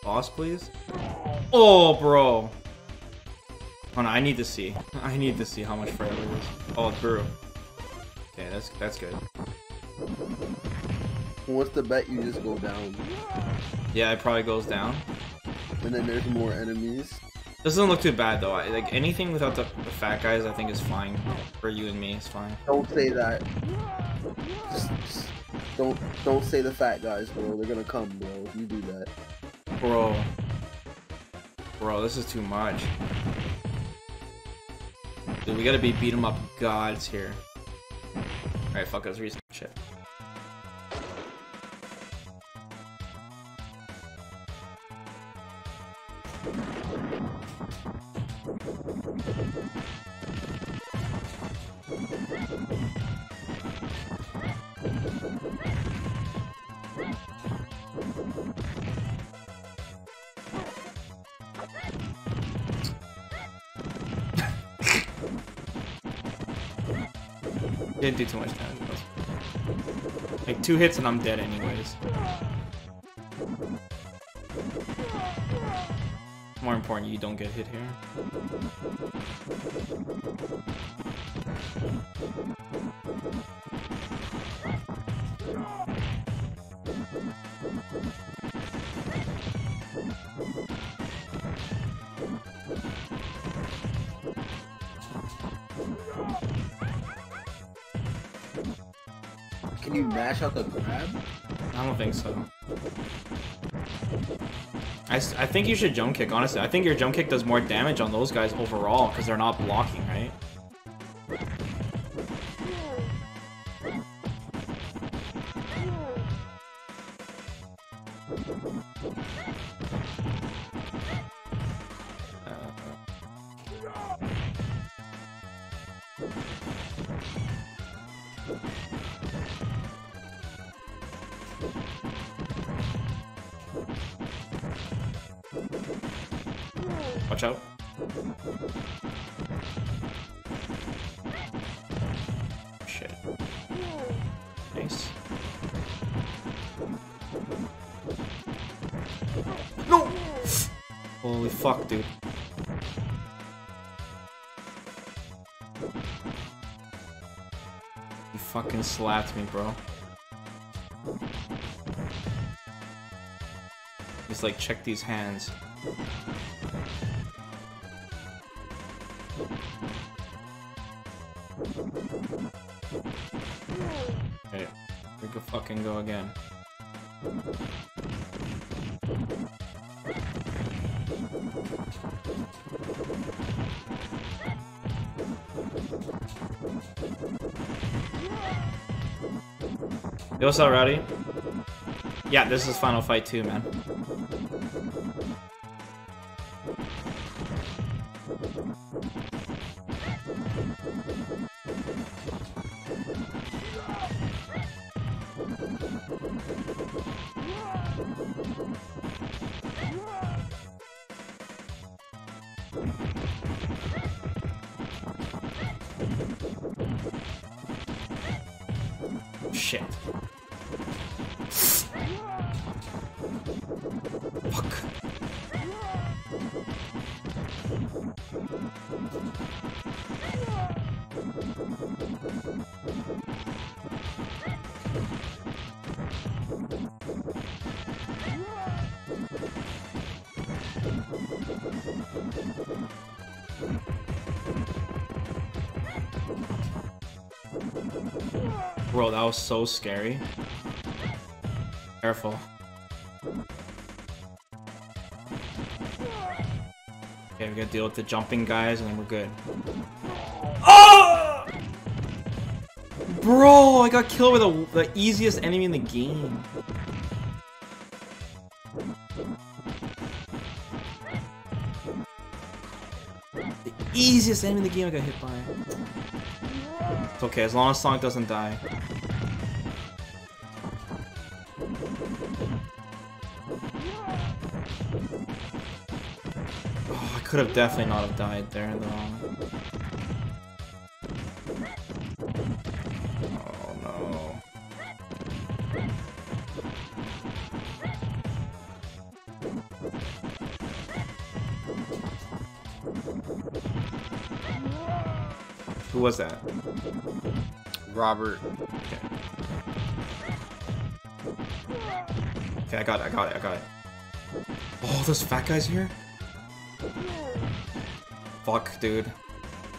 Boss, please? Oh, bro! Oh no, I need to see. I need to see how much forever it is. Oh, brew. Okay, that's, that's good. What's the bet you just go down? Yeah, it probably goes down. And then there's more enemies. This doesn't look too bad though. I, like anything without the, the fat guys, I think is fine for you and me. It's fine. Don't say that. Just, just don't don't say the fat guys, bro. They're gonna come, bro. If you do that, bro. Bro, this is too much. Dude, we gotta be beat 'em up gods here. All right, fuck us, reason shit. Didn't do too much damage. Like two hits and I'm dead anyways. More important, you don't get hit here. Can you mash out the grab? I don't think so. I, s I think you should jump kick, honestly. I think your jump kick does more damage on those guys overall because they're not blocking, right? Watch out. Shit. Nice. No! Holy fuck, dude. You fucking slapped me, bro. Just like, check these hands. Okay, we could fucking go again. Yo, what's up, Rowdy? Yeah, this is Final Fight two, man. Shit. Bro, that was so scary. Careful. Okay, we gotta deal with the jumping guys and then we're good. Oh! Bro, I got killed with a, the easiest enemy in the game. The easiest enemy in the game I got hit by. It's okay, as long as Sonic doesn't die. Could have definitely not have died there though. Oh no. Who was that? Robert. Okay. Okay, I got it, I got it, I got it. Oh, those fat guys here? Fuck, dude.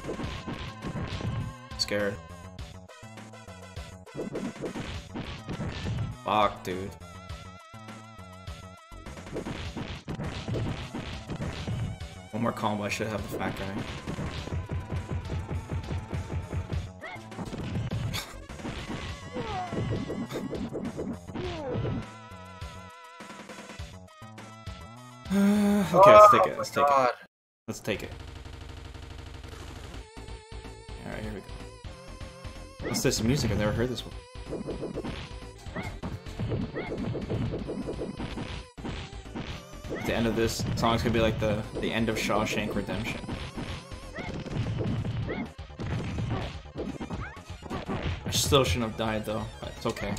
I'm scared. Fuck, dude. One more combo, I should have the fat guy. Okay, let's take it, let's take it. Let's take it. Alright, here we go. What's this music? I've never heard this one. At the end of this song's gonna be like the, the end of Shawshank Redemption. I still shouldn't have died though, but it's okay.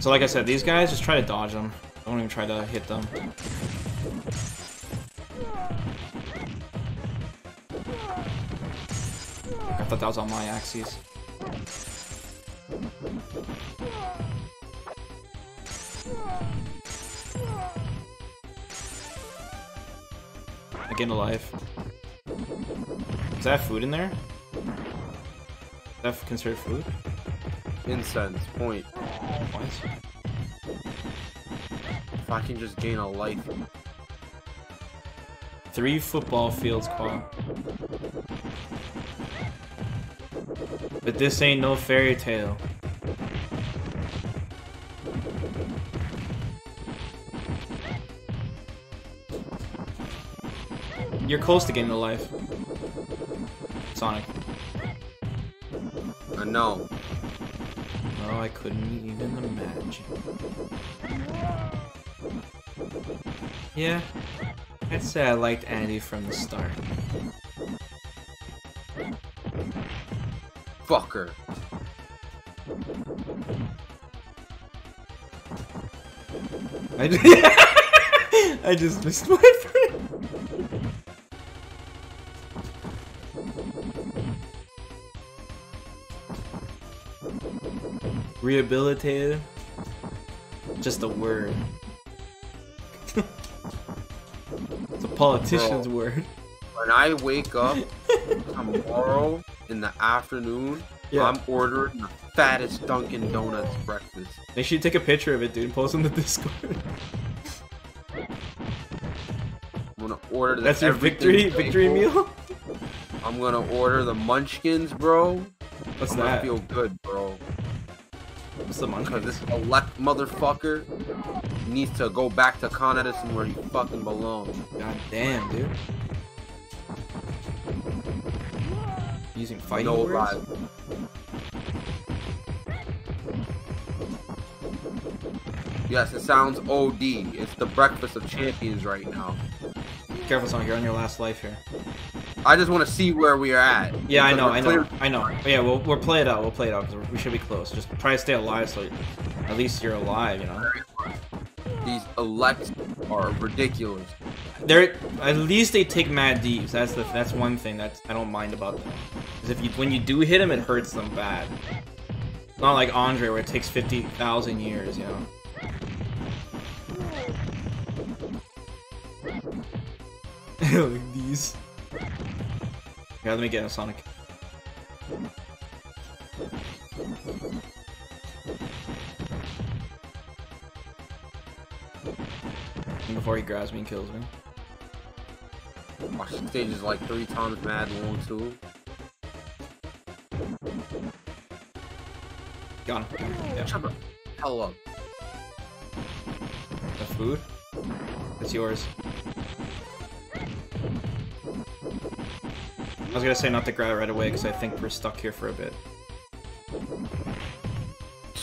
So like I said, these guys, just try to dodge them. Don't even try to hit them. I thought that was on my axes. Again alive. Is that food in there? Is that considered food? Incense, point. What? If I can just gain a life. Three football fields caught. But this ain't no fairy tale. You're close to getting a life, Sonic. I know. I couldn't even imagine. Yeah, I'd say I liked Andy from the start. Fucker. I just, I just missed my friend. Rehabilitated? Just a word. It's a politician's Bro, word. When I wake up tomorrow in the afternoon, yeah. I'm ordering the fattest Dunkin' Donuts breakfast. Make sure you take a picture of it, dude, and post on the Discord. I'm gonna order the That's your victory, victory meal? I'm gonna order the munchkins, bro. What's I'm that? Gonna feel good, bro. What's the munchkin? Because this elect motherfucker needs to go back to Canada somewhere he fucking belongs. God damn, dude. Using fighting no words? Rival. Yes, it sounds O D. It's the breakfast of champions right now. Careful, Sonic. You're on your last life here. I just want to see where we are at. Yeah, I know, I know, I know. Yeah, we'll, we'll play it out, we'll play it out, because we should be close. Just try to stay alive, so at least you're alive, you know? These elects are ridiculous. They're, at least they take mad deeps, that's the, that's one thing that I don't mind about them. Because if you, when you do hit them, it hurts them bad. Not like Andre, where it takes fifty thousand years, you know? like these. Yeah, let me get a Sonic. And before he grabs me and kills me. Wow, this stage is like three times mad long too. Got him. Yeah. Shut the hell up. The food? It's yours. I was gonna say not to grab it right away because I think we're stuck here for a bit.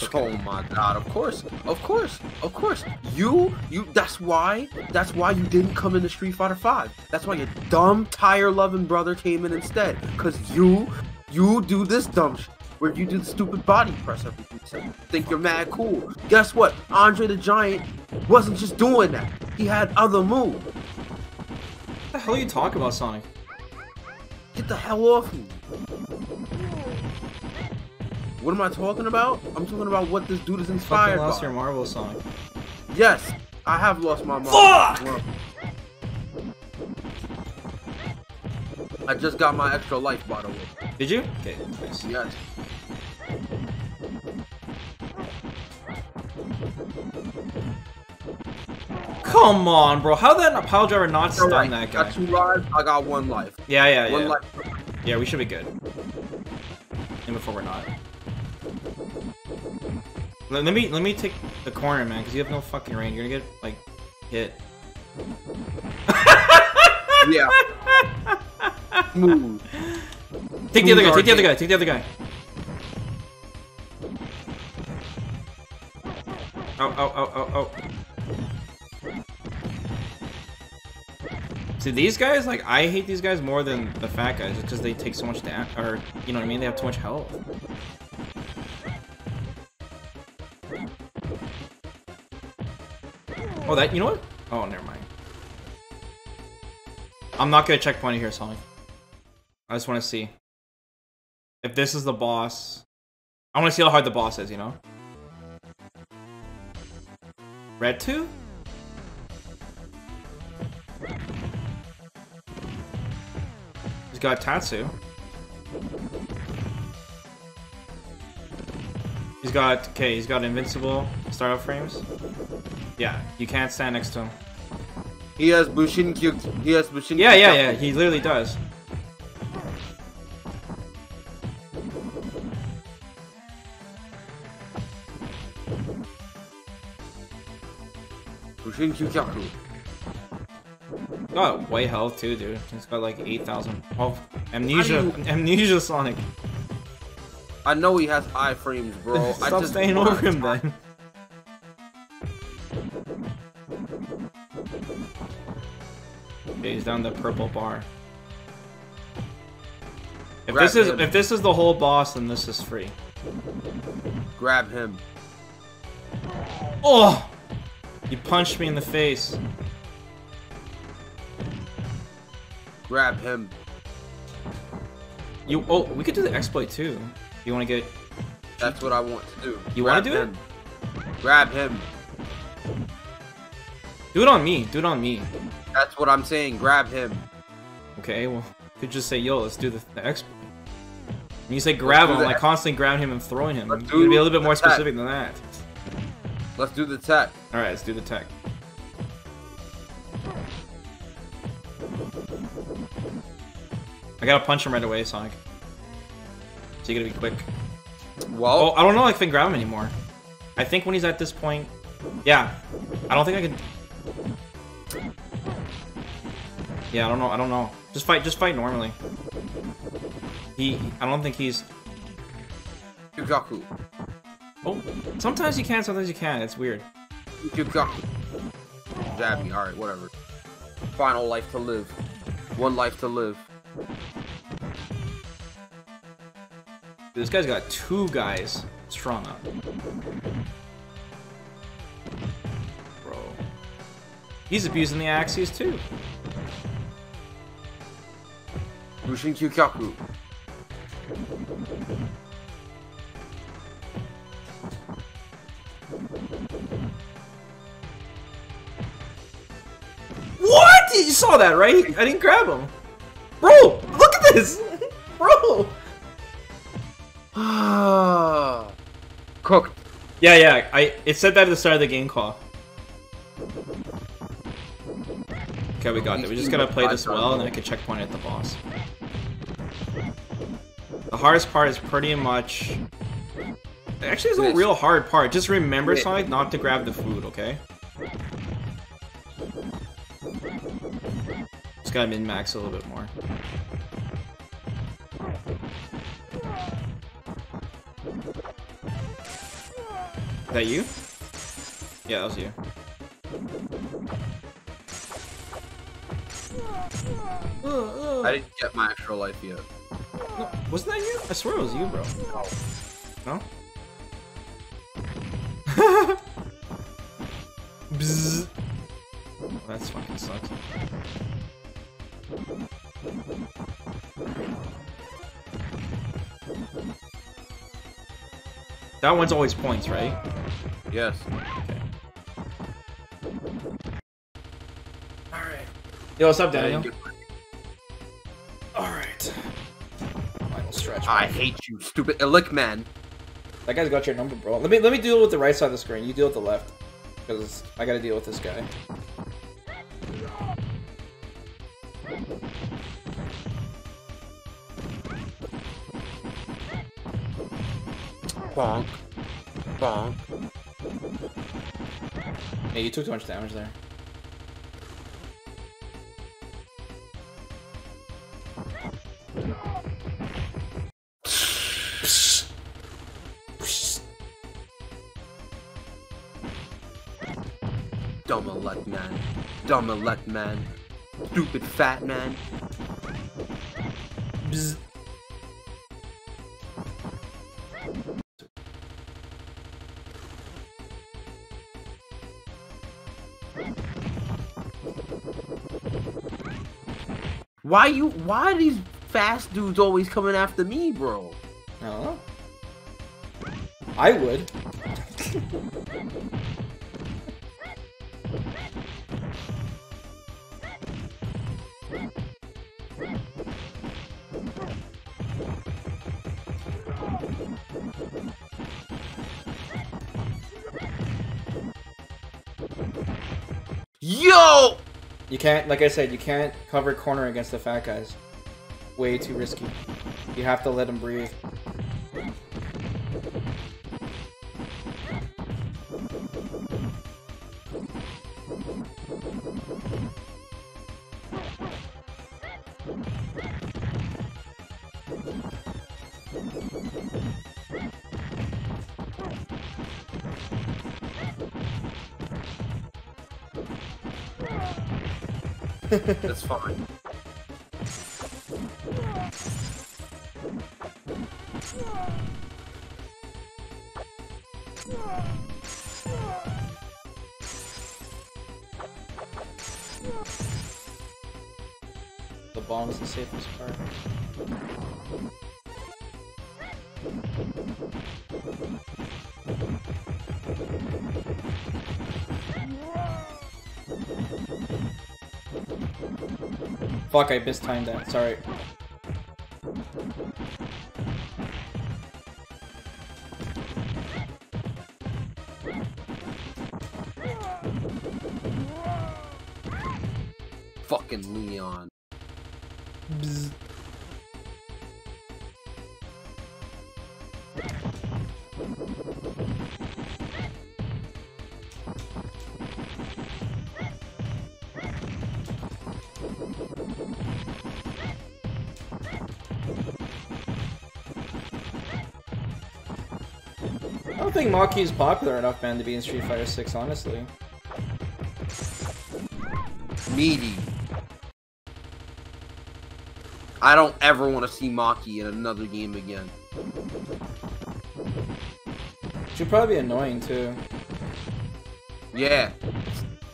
Okay. Oh my god, of course, of course, of course. You, you, that's why, that's why you didn't come into Street Fighter five. That's why your dumb, tire-loving brother came in instead. Cause you, you do this dumb shit where you do the stupid body press every few seconds. Think you're mad cool. Guess what? Andre the Giant wasn't just doing that. He had other moves. What the hell are you talking about, Sonic? Get the hell off me. What am I talking about? I'm talking about what this dude is inspired by. You lost your Marvel, Sonic. Yes, I have lost my Marvel. Fuck! I just got my extra life, by the way. Did you? Okay, nice. Yes. Come on, bro. How that power driver not stun right. that guy? I got two lives. I got one life. Yeah, yeah, one yeah. Life. Yeah, we should be good. And before we're not. Let me let me take the corner, man, because you have no fucking range. You're gonna get like hit. Yeah. Move. Take the other guy. Take the other guy. Take the other guy. Oh, oh, oh, oh, oh. See, these guys, like, I hate these guys more than the fat guys, because they take so much damage, or, you know what I mean? They have too much health. Oh, that, you know what? Oh, never mind. I'm not gonna checkpoint here, Sonic. I just want to see. If this is the boss, I want to see how hard the boss is, you know? Red two? He's got Tatsu. He's got, okay, he's got invincible startup frames. Yeah, you can't stand next to him. He has Bushin Kyu. He has Bushin Kyu. Yeah, yeah, yeah, he literally does. Bushin Kyu. Got white health too, dude. It's got like eight thousand. Oh, amnesia, you... amnesia Sonic. I know he has iframes, bro. Stop I just staying over him then. Okay, he's down the purple bar. If Grab this is him. if this is the whole boss, then this is free. Grab him. Oh! He punched me in the face. Grab him. You oh, we could do the exploit too. You want to get? That's what I want to do. You want to do him. it? Grab him. Do it on me. Do it on me. That's what I'm saying. Grab him. Okay, well, you could just say, "Yo, let's do the, the exploit." And you say grab him, like constantly grabbing him and throwing him. You could be a little bit more tech. specific than that. Let's do the tech. All right, let's do the tech. I gotta punch him right away, Sonic. So you gotta be quick. Well, oh, I don't know if I can grab him anymore. I think when he's at this point, yeah, I don't think I can. Yeah, I don't know. I don't know. Just fight. Just fight normally. He. I don't think he's. Yugaku. Oh, sometimes you can. Sometimes you can't. It's weird. Yugaku. Jab me. All right, whatever. Final life to live. One life to live. Dude, this guy's got two guys strong up. Bro. He's abusing the axes too. Bushin Kyu Kyaku. What? saw that, right? I didn't grab him. Bro, look at this! Bro! Ah, cooked. Yeah, yeah, I it said that at the start of the game call. Okay, we got there. We just gotta play this well, and then I can checkpoint at the boss. The hardest part is pretty much... Actually, there's no real hard part. Just remember, Sonic, not to grab the food, okay? Just gotta min-max a little bit more. Is that you? Yeah, that was you. I didn't get my actual life yet. No, wasn't that you? I swear it was you, bro. No? Bzzz. Oh, that's fucking sucks. That one's always points, right? Yes. Okay. Alright. Yo, what's up, Daniel? Alright. Final stretch. I hate you, stupid Illick man. That guy's got your number, bro. Let me let me deal with the right side of the screen. You deal with the left. Because I gotta deal with this guy. Bonk. Bonk. Hey, you took too much damage there. Dumb elect man. Dumb elect man. Stupid fat man. Bzz. Why you? Why are these fast dudes always coming after me, bro? I don't know. I would. Yo! You can't, like I said, you can't cover corner against the fat guys. Way too risky. You have to let them breathe. That's fine. The bomb is the safest part. Fuck, I mistimed that. Sorry. Fucking Leon. Bzz. I don't think Maki is popular enough, man, to be in Street Fighter six, honestly. Meaty. I don't ever want to see Maki in another game again. She'd probably be annoying, too. Yeah.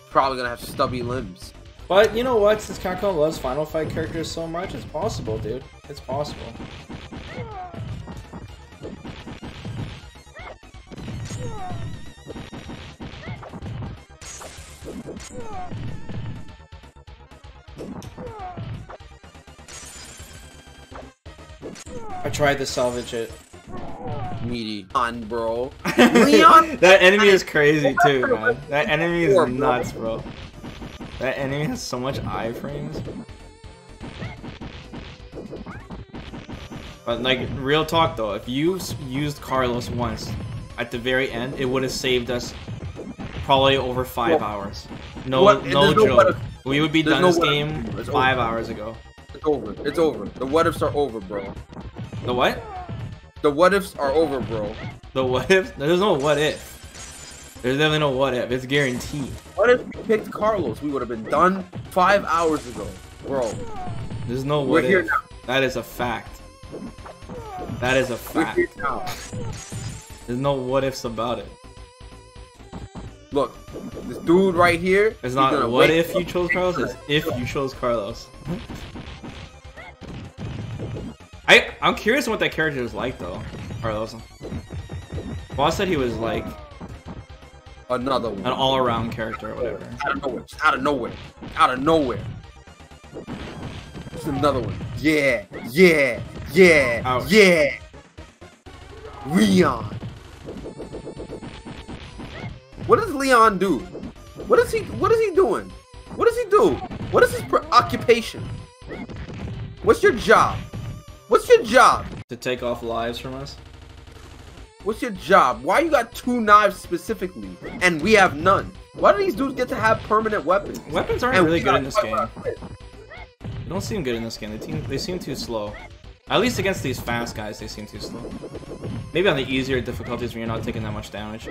Probably gonna have stubby limbs. But, you know what? Since Capcom loves Final Fight characters so much, it's possible, dude. It's possible. I tried to salvage it. Meaty. On, bro. Leon! That enemy is crazy too, man. That enemy is nuts, bro. That enemy has so much iframes. But like, real talk though, if you used Carlos once at the very end, it would have saved us probably over five well, hours. No, what, no joke. No we would be done no this game five over. hours ago. It's over. It's over. The what ifs are over, bro. The what? The what ifs are over, bro. The what ifs? There's no what if. There's definitely no what if. It's guaranteed. What if we picked Carlos? We would have been done five hours ago, bro. There's no what We're if. Here now. That is a fact. That is a fact. We're here now. There's no what ifs about it. Look, this dude right here. It's not what if you chose Carlos, it's if you chose Carlos. I, I'm curious what that character is like though. Carlos. Boss said he was like another one. An all-around character or whatever. Out of nowhere. Out of nowhere. Out of nowhere. It's another one. Yeah. Yeah. Yeah. Ouch. Yeah. Leon. What does Leon do? What is he? What is he doing? What does he do? What is his occupation? What's your job? What's your job? To take off lives from us. What's your job? Why you got two knives specifically, and we have none? Why do these dudes get to have permanent weapons? Weapons aren't really good in this game. They don't seem good in this game. They seem they seem too slow. At least against these fast guys, they seem too slow. Maybe on the easier difficulties when you're not taking that much damage.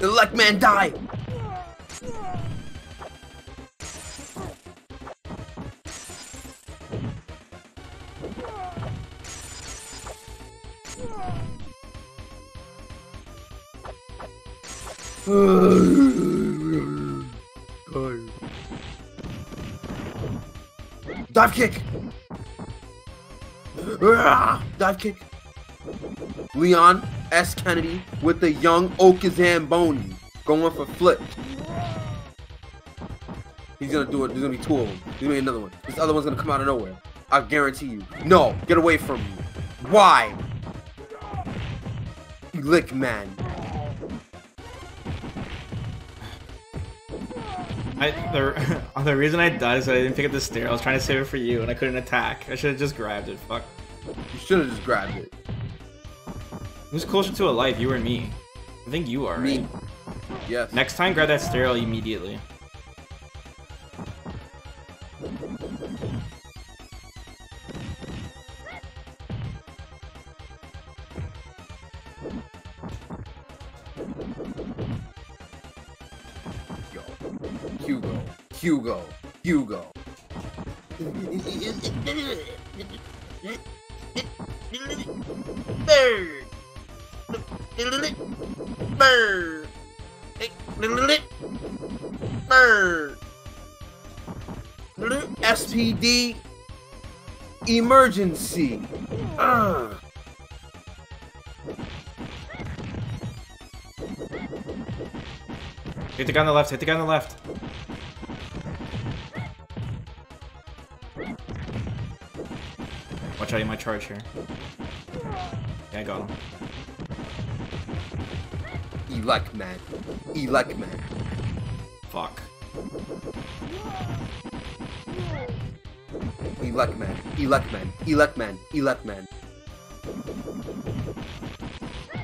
The luck man die! Dive kick! Dive kick! Leon S. Kennedy with the young Okazamboni going for flip. He's gonna do it. There's gonna be two of them. There's gonna be another one. This other one's gonna come out of nowhere. I guarantee you. No, get away from me. Why? Lick man. I, the, the reason I died is that I didn't pick up the stair. I was trying to save it for you and I couldn't attack. I should have just grabbed it. Fuck. You should have just grabbed it. Who's closer to a life, you or me? I think you are, me. Right? Yes. Next time, grab that sterile immediately. Yo. Hugo. Hugo. Hugo. Bird. Bird. S P D emergency. Uh. Hit the guy on the left. Hit the guy on the left. Watch out, you might charge here. Yeah, I got him. Elec man. Elec man. Fuck. Elec man. Elec man. Elec man. Elec man.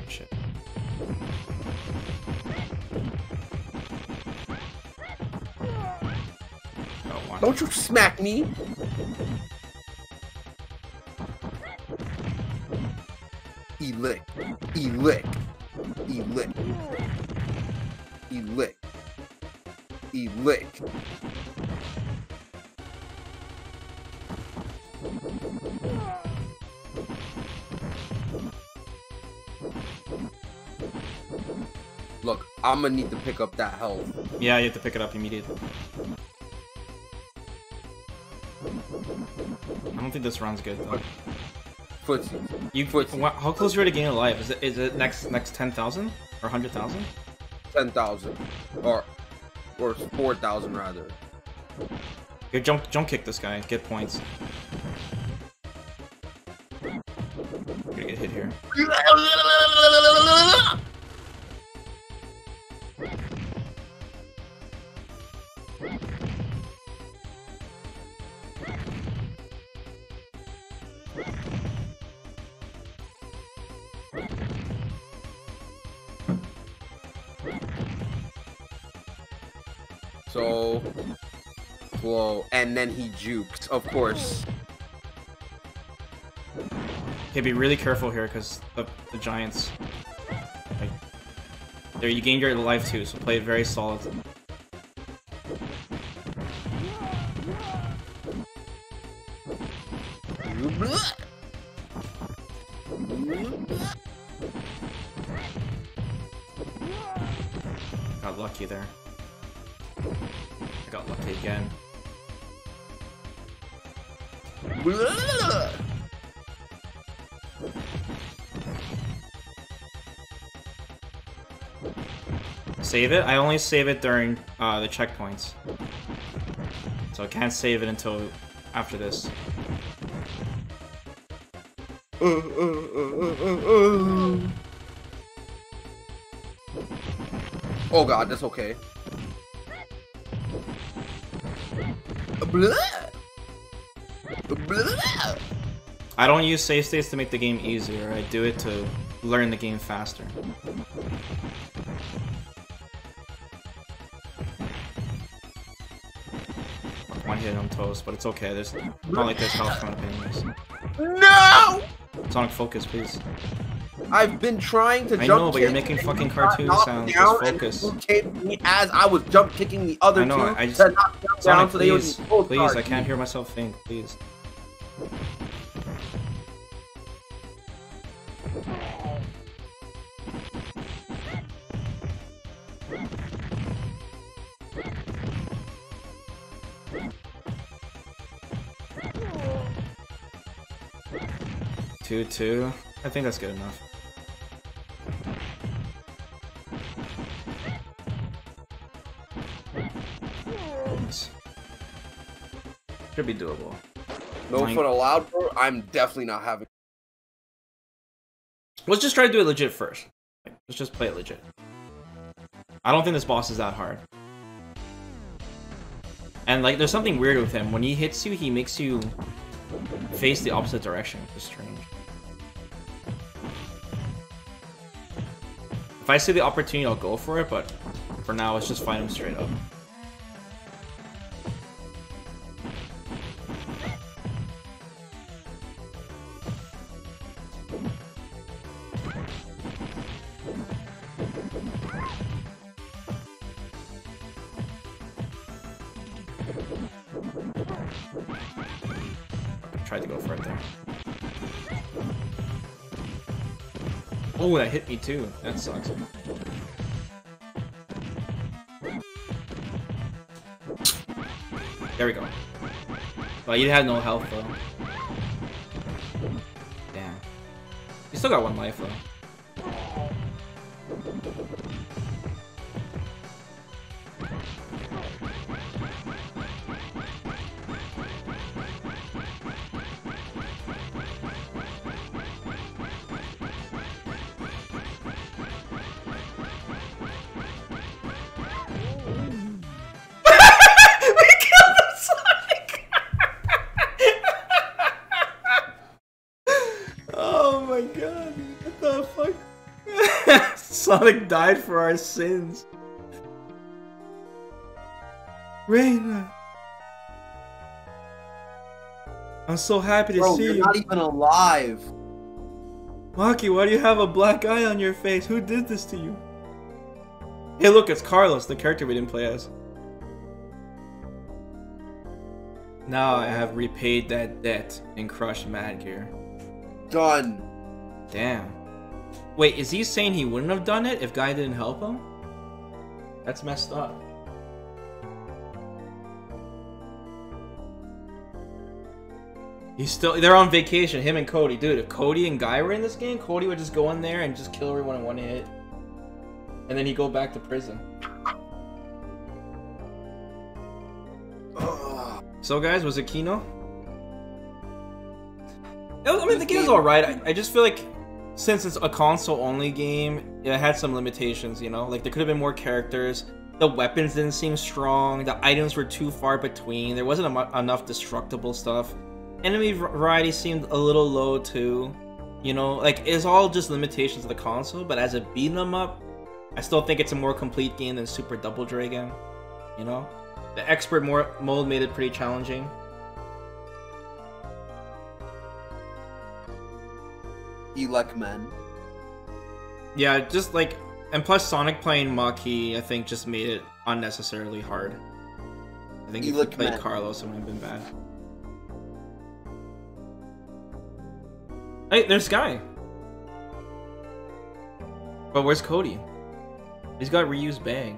Shit. Oh, don't you smack me! Elec. Elec. Elick. Elick. Elick. Look, I'm gonna need to pick up that health. Yeah, you have to pick it up immediately. I don't think this run's good though. Footsies. You, Footsies. How close are you to gaining a life? Is it is it next next ten thousand or a hundred thousand? ten thousand. Or, or four thousand rather. Here, jump, jump kick this guy. Get points. I'm gonna get hit here. So, whoa, and then he jukes, of course. Okay, be really careful here, because the, the giants. Like, there, you gained your life too, so play very solid. Got lucky there. I got lucky again. Save it? I only save it during uh, the checkpoints. So I can't save it until after this. Uh, uh, uh, uh, uh, uh. Oh god, that's okay. I don't use save states to make the game easier. I do it to learn the game faster. One hit on toast, but it's okay. There's not like there's health coming up anyways. No! Sonic, focus, please. I've been trying to I jump. I know, but you're making fucking cartoon sounds. Just focus. And kicked me as I was jump kicking the other I know, two. I just. Sonic, down so please, they please, cars. I can't hear myself think. Please. Two, two. I think that's good enough. Should be doable. No foot allowed, bro. I'm definitely not having. Let's just try to do it legit first. Like, let's just play it legit. I don't think this boss is that hard. And like, there's something weird with him. When he hits you, he makes you face the opposite direction. It's strange. If I see the opportunity, I'll go for it. But for now, let's just fight him straight up. Tried to go for it there. Oh, that hit me too. That sucks. There we go. Well, you had no health though. Damn. You still got one life though. Sonic died for our sins. Rena, I'm so happy to Bro, see you're you. You're not even alive. Maki, why do you have a black eye on your face? Who did this to you? Hey, look, it's Carlos, the character we didn't play as. Now I have repaid that debt and crushed Mad Gear. Done. Damn. Wait, is he saying he wouldn't have done it if Guy didn't help him? That's messed up. He's still- they're on vacation, him and Cody. Dude, if Cody and Guy were in this game, Cody would just go in there and just kill everyone in one hit. and then he go back to prison. So guys, was it Kino? I mean, the game is alright. I, I just feel like since it's a console-only game, it had some limitations, you know? Like, there could have been more characters. The weapons didn't seem strong. The items were too far between. There wasn't em enough destructible stuff. Enemy variety seemed a little low, too. You know? Like, it's all just limitations of the console, but as a beat-em-up, I still think it's a more complete game than Super Double Dragon. You know? The expert more mode made it pretty challenging. You like men. Yeah, just like, and plus Sonic playing Maki, I think, just made it unnecessarily hard. I think you if you played men. Carlos, it would have been bad. Hey, there's Guy. But where's Cody? He's got Ryu's bag.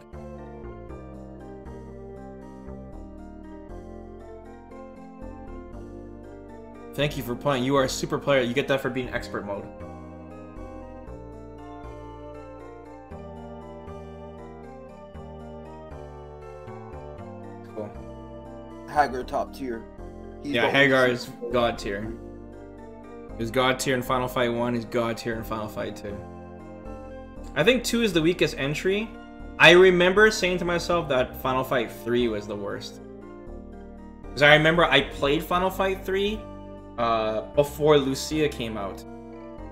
Thank you for playing. You are a super player. You get that for being expert mode. Cool. Haggar top tier. He's yeah, Haggar is god tier. He was god tier in Final Fight one. He's god tier in Final Fight two. I think two is the weakest entry. I remember saying to myself that Final Fight three was the worst. Because I remember I played Final Fight three. Uh, before Lucia came out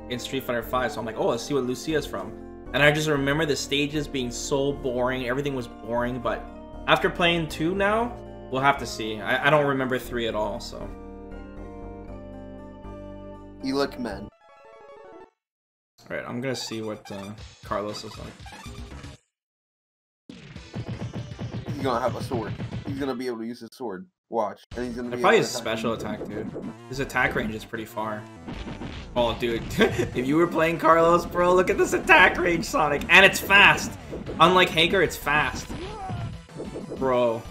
in Street Fighter five, so I'm like, oh, let's see what Lucia's from. And I just remember the stages being so boring, everything was boring, but after playing two now, we'll have to see. I, I don't remember three at all, so. You look men. Alright, I'm gonna see what uh, Carlos is like. He's gonna have a sword. He's gonna be able to use his sword. Watch. And he's gonna be probably his special attack, dude. His attack range is pretty far. Oh, dude. If you were playing Carlos, bro, look at this attack range, Sonic. And it's fast. Unlike Haggar, it's fast. Bro.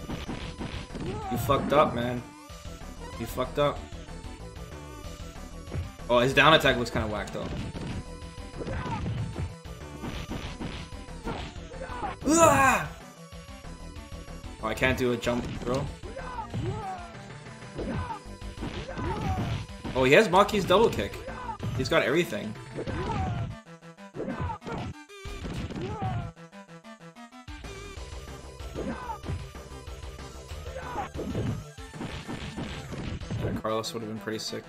You fucked up, man. You fucked up. Oh, his down attack looks kind of whack, though. Oh, I can't do a jump, bro. Oh, he has Maki's double kick. He's got everything. Yeah, Carlos would have been pretty sick.